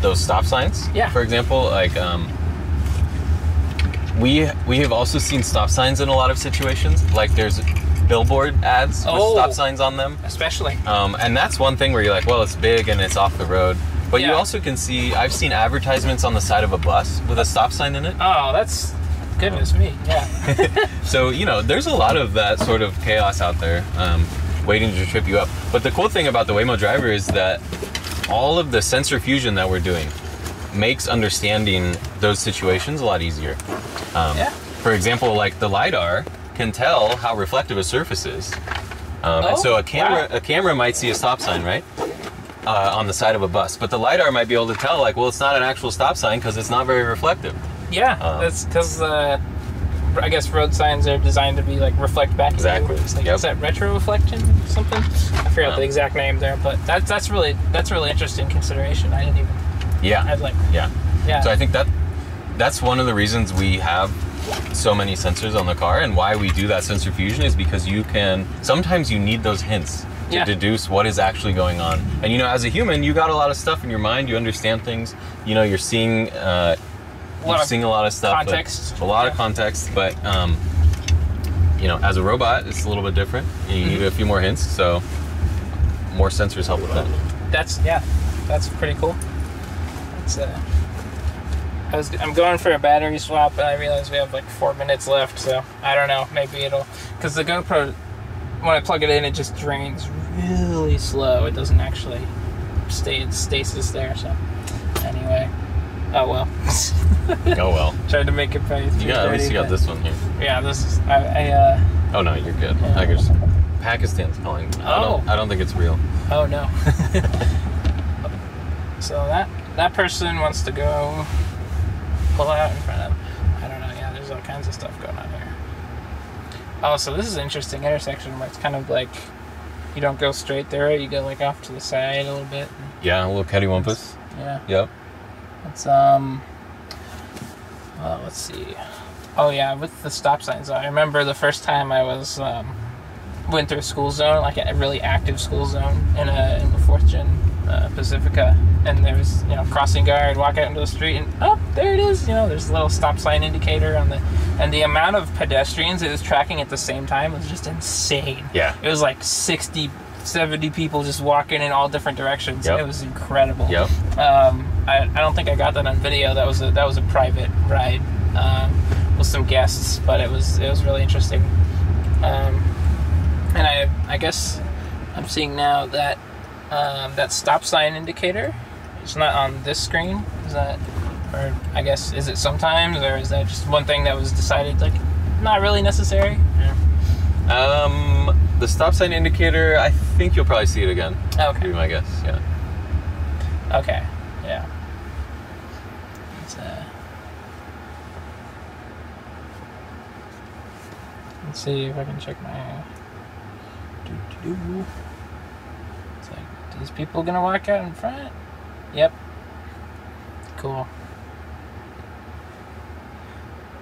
those stop signs, yeah. for example, like um, we we have also seen stop signs in a lot of situations. Like there's billboard ads with oh, stop signs on them. Especially. Um, and that's one thing where you're like, well, it's big and it's off the road. But yeah. you also can see, I've seen advertisements on the side of a bus with a stop sign in it. Oh, that's, goodness oh. me, yeah. So, you know, there's a lot of that sort of chaos out there um, waiting to trip you up. But the cool thing about the Waymo driver is that all of the sensor fusion that we're doing, makes understanding those situations a lot easier. Um, yeah. For example, like the LiDAR can tell how reflective a surface is. Um, oh, and so a camera, wow. a camera might see a stop sign, right? Uh, on the side of a bus, but the LiDAR might be able to tell, like, well, it's not an actual stop sign because it's not very reflective. Yeah, um, that's because uh, I guess road signs are designed to be like reflect back. Exactly. Like, yep. Is that retro reflection or something? I forget um, the exact name there, but that's that's really that's really interesting consideration. I didn't even. Yeah. I'd like. Yeah. Yeah. So I think that that's one of the reasons we have so many sensors on the car, and why we do that sensor fusion is because you can sometimes you need those hints. To yeah. deduce what is actually going on. And you know, as a human, you got a lot of stuff in your mind, you understand things, you know, you're seeing uh, a lot, you're seeing a lot of stuff. Context. A lot yeah. of context, but um, you know, as a robot, it's a little bit different. You mm-hmm. need a few more hints, so more sensors help with that. That's, yeah, that's pretty cool. That's, uh, I was, I'm going for a battery swap, and I realized we have like four minutes left, so I don't know, maybe it'll, because the GoPro, when I plug it in, it just drains really slow. It doesn't actually stay in stasis there. So anyway, oh well. Oh well. Tried to make it pay. You got, at least you got this one here. Yeah, this is. I. I uh, oh no, you're good. Yeah. I guess Pakistan's calling. Oh. I don't, I don't think it's real. Oh no. So that that person wants to go pull out in front of. I don't know. Yeah, there's all kinds of stuff going on here. Oh, so this is an interesting intersection where it's kind of like you don't go straight there, you go like off to the side a little bit. Yeah, a little cattywampus. Yeah. Yep. It's um. Well, let's see. Oh yeah, with the stop signs. I remember the first time I was um, went through a school zone, like a really active school zone in a in the fourth gen uh, Pacifica, and there was you know crossing guard, walk out into the street, and oh, there it is. You know, there's a little stop sign indicator on the. And the amount of pedestrians it was tracking at the same time was just insane. Yeah. It was like sixty, seventy people just walking in all different directions. Yep. It was incredible. Yep. Um, I, I don't think I got that on video. That was a, that was a private ride uh, with some guests, but it was it was really interesting. Um, and I I guess I'm seeing now that um, that stop sign indicator. It's not on this screen. Is that? Or I guess, is it sometimes, or is that just one thing that was decided, like, not really necessary? Yeah. Um, the stop sign indicator, I think you'll probably see it again. Okay. Would be my guess, yeah. Okay, yeah. Let's, uh, let's see if I can check my... Doo-doo-doo. It's like, these people gonna walk out in front? Yep. Cool.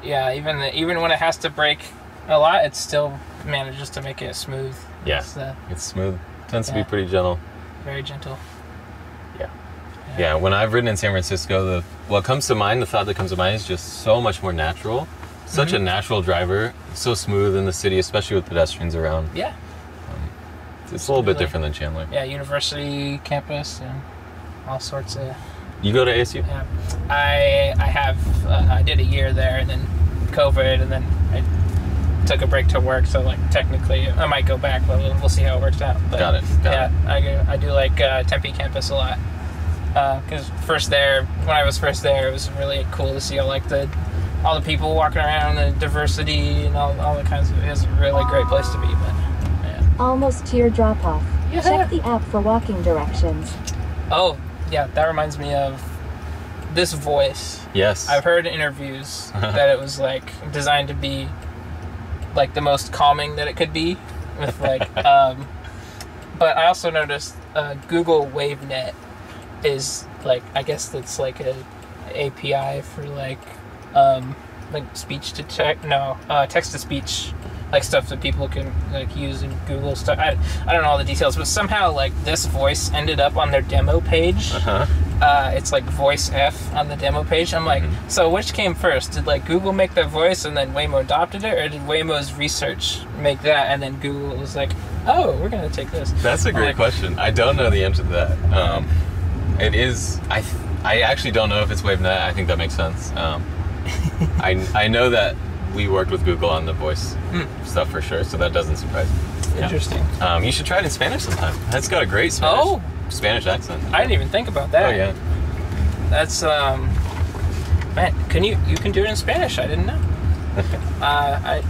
Yeah, even the, even when it has to brake a lot, it still manages to make it smooth. Yeah, it's, uh, it's smooth. It tends yeah. to be pretty gentle. Very gentle. Yeah. yeah. Yeah, when I've ridden in San Francisco, the what comes to mind, the thought that comes to mind is just so much more natural. Such mm-hmm. a natural driver. It's so smooth in the city, especially with pedestrians around. Yeah. Um, it's, it's a little bit like, different than Chandler. Yeah, university campus and all sorts of... You go to A S U? Yeah. I I have uh, I did a year there, and then COVID, and then I took a break to work. So like technically, I might go back, but we'll, we'll see how it works out. But, got it. Got yeah, it. I I do like uh, Tempe campus a lot because uh, first there when I was first there, it was really cool to see all like the all the people walking around, the diversity, and all all the kinds of. It was a really great place to be. But yeah. Almost to your drop off. Yeah. Check the app for walking directions. Oh. Yeah, that reminds me of this voice. Yes. I've heard interviews that it was, like, designed to be, like, the most calming that it could be. With, like, um, but I also noticed uh, Google WaveNet is, like, I guess that's, like, a A P I for, like, um, like speech to check, no, uh, text to speech. Like stuff that people can like use in Google stuff. I, I don't know all the details, but somehow like this voice ended up on their demo page. Uh-huh. Uh, it's like voice F on the demo page. I'm like, mm-hmm. so which came first? Did like Google make that voice and then Waymo adopted it, or did Waymo's research make that and then Google was like, oh, we're gonna take this? That's a great like, question. I don't know the answer to that. Um, it is. I I actually don't know if it's WaveNet. I think that makes sense. Um, I I know that. We worked with Google on the voice mm. stuff for sure, so that doesn't surprise me. Yeah. Interesting. Um, you should try it in Spanish sometime. That's got a great Spanish, oh. Spanish accent. I didn't even think about that. Oh, yeah. that's um man, can you you can do it in Spanish? I didn't know. uh I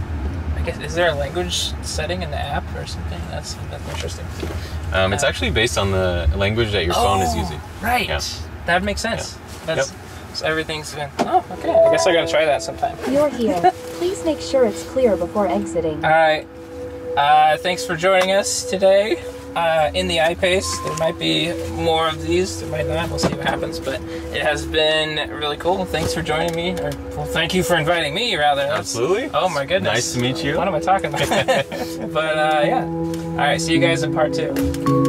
I guess, is there a language setting in the app or something? That's that's interesting. Um uh, it's actually based on the language that your oh, phone is using. Right. Yeah. That makes sense. Yeah. That's yep. So everything's been, oh, okay. I guess I'm gonna try that sometime. You're here. Please make sure it's clear before exiting. All right. Uh, thanks for joining us today uh, in the I-PACE. There might be more of these. There might not. We'll see what happens. But it has been really cool. Thanks for joining me. Or, well, thank you for inviting me, rather. That's, Absolutely. Oh, my goodness. Nice to meet you. What am I talking about? But, uh, yeah. All right. See you guys in part two.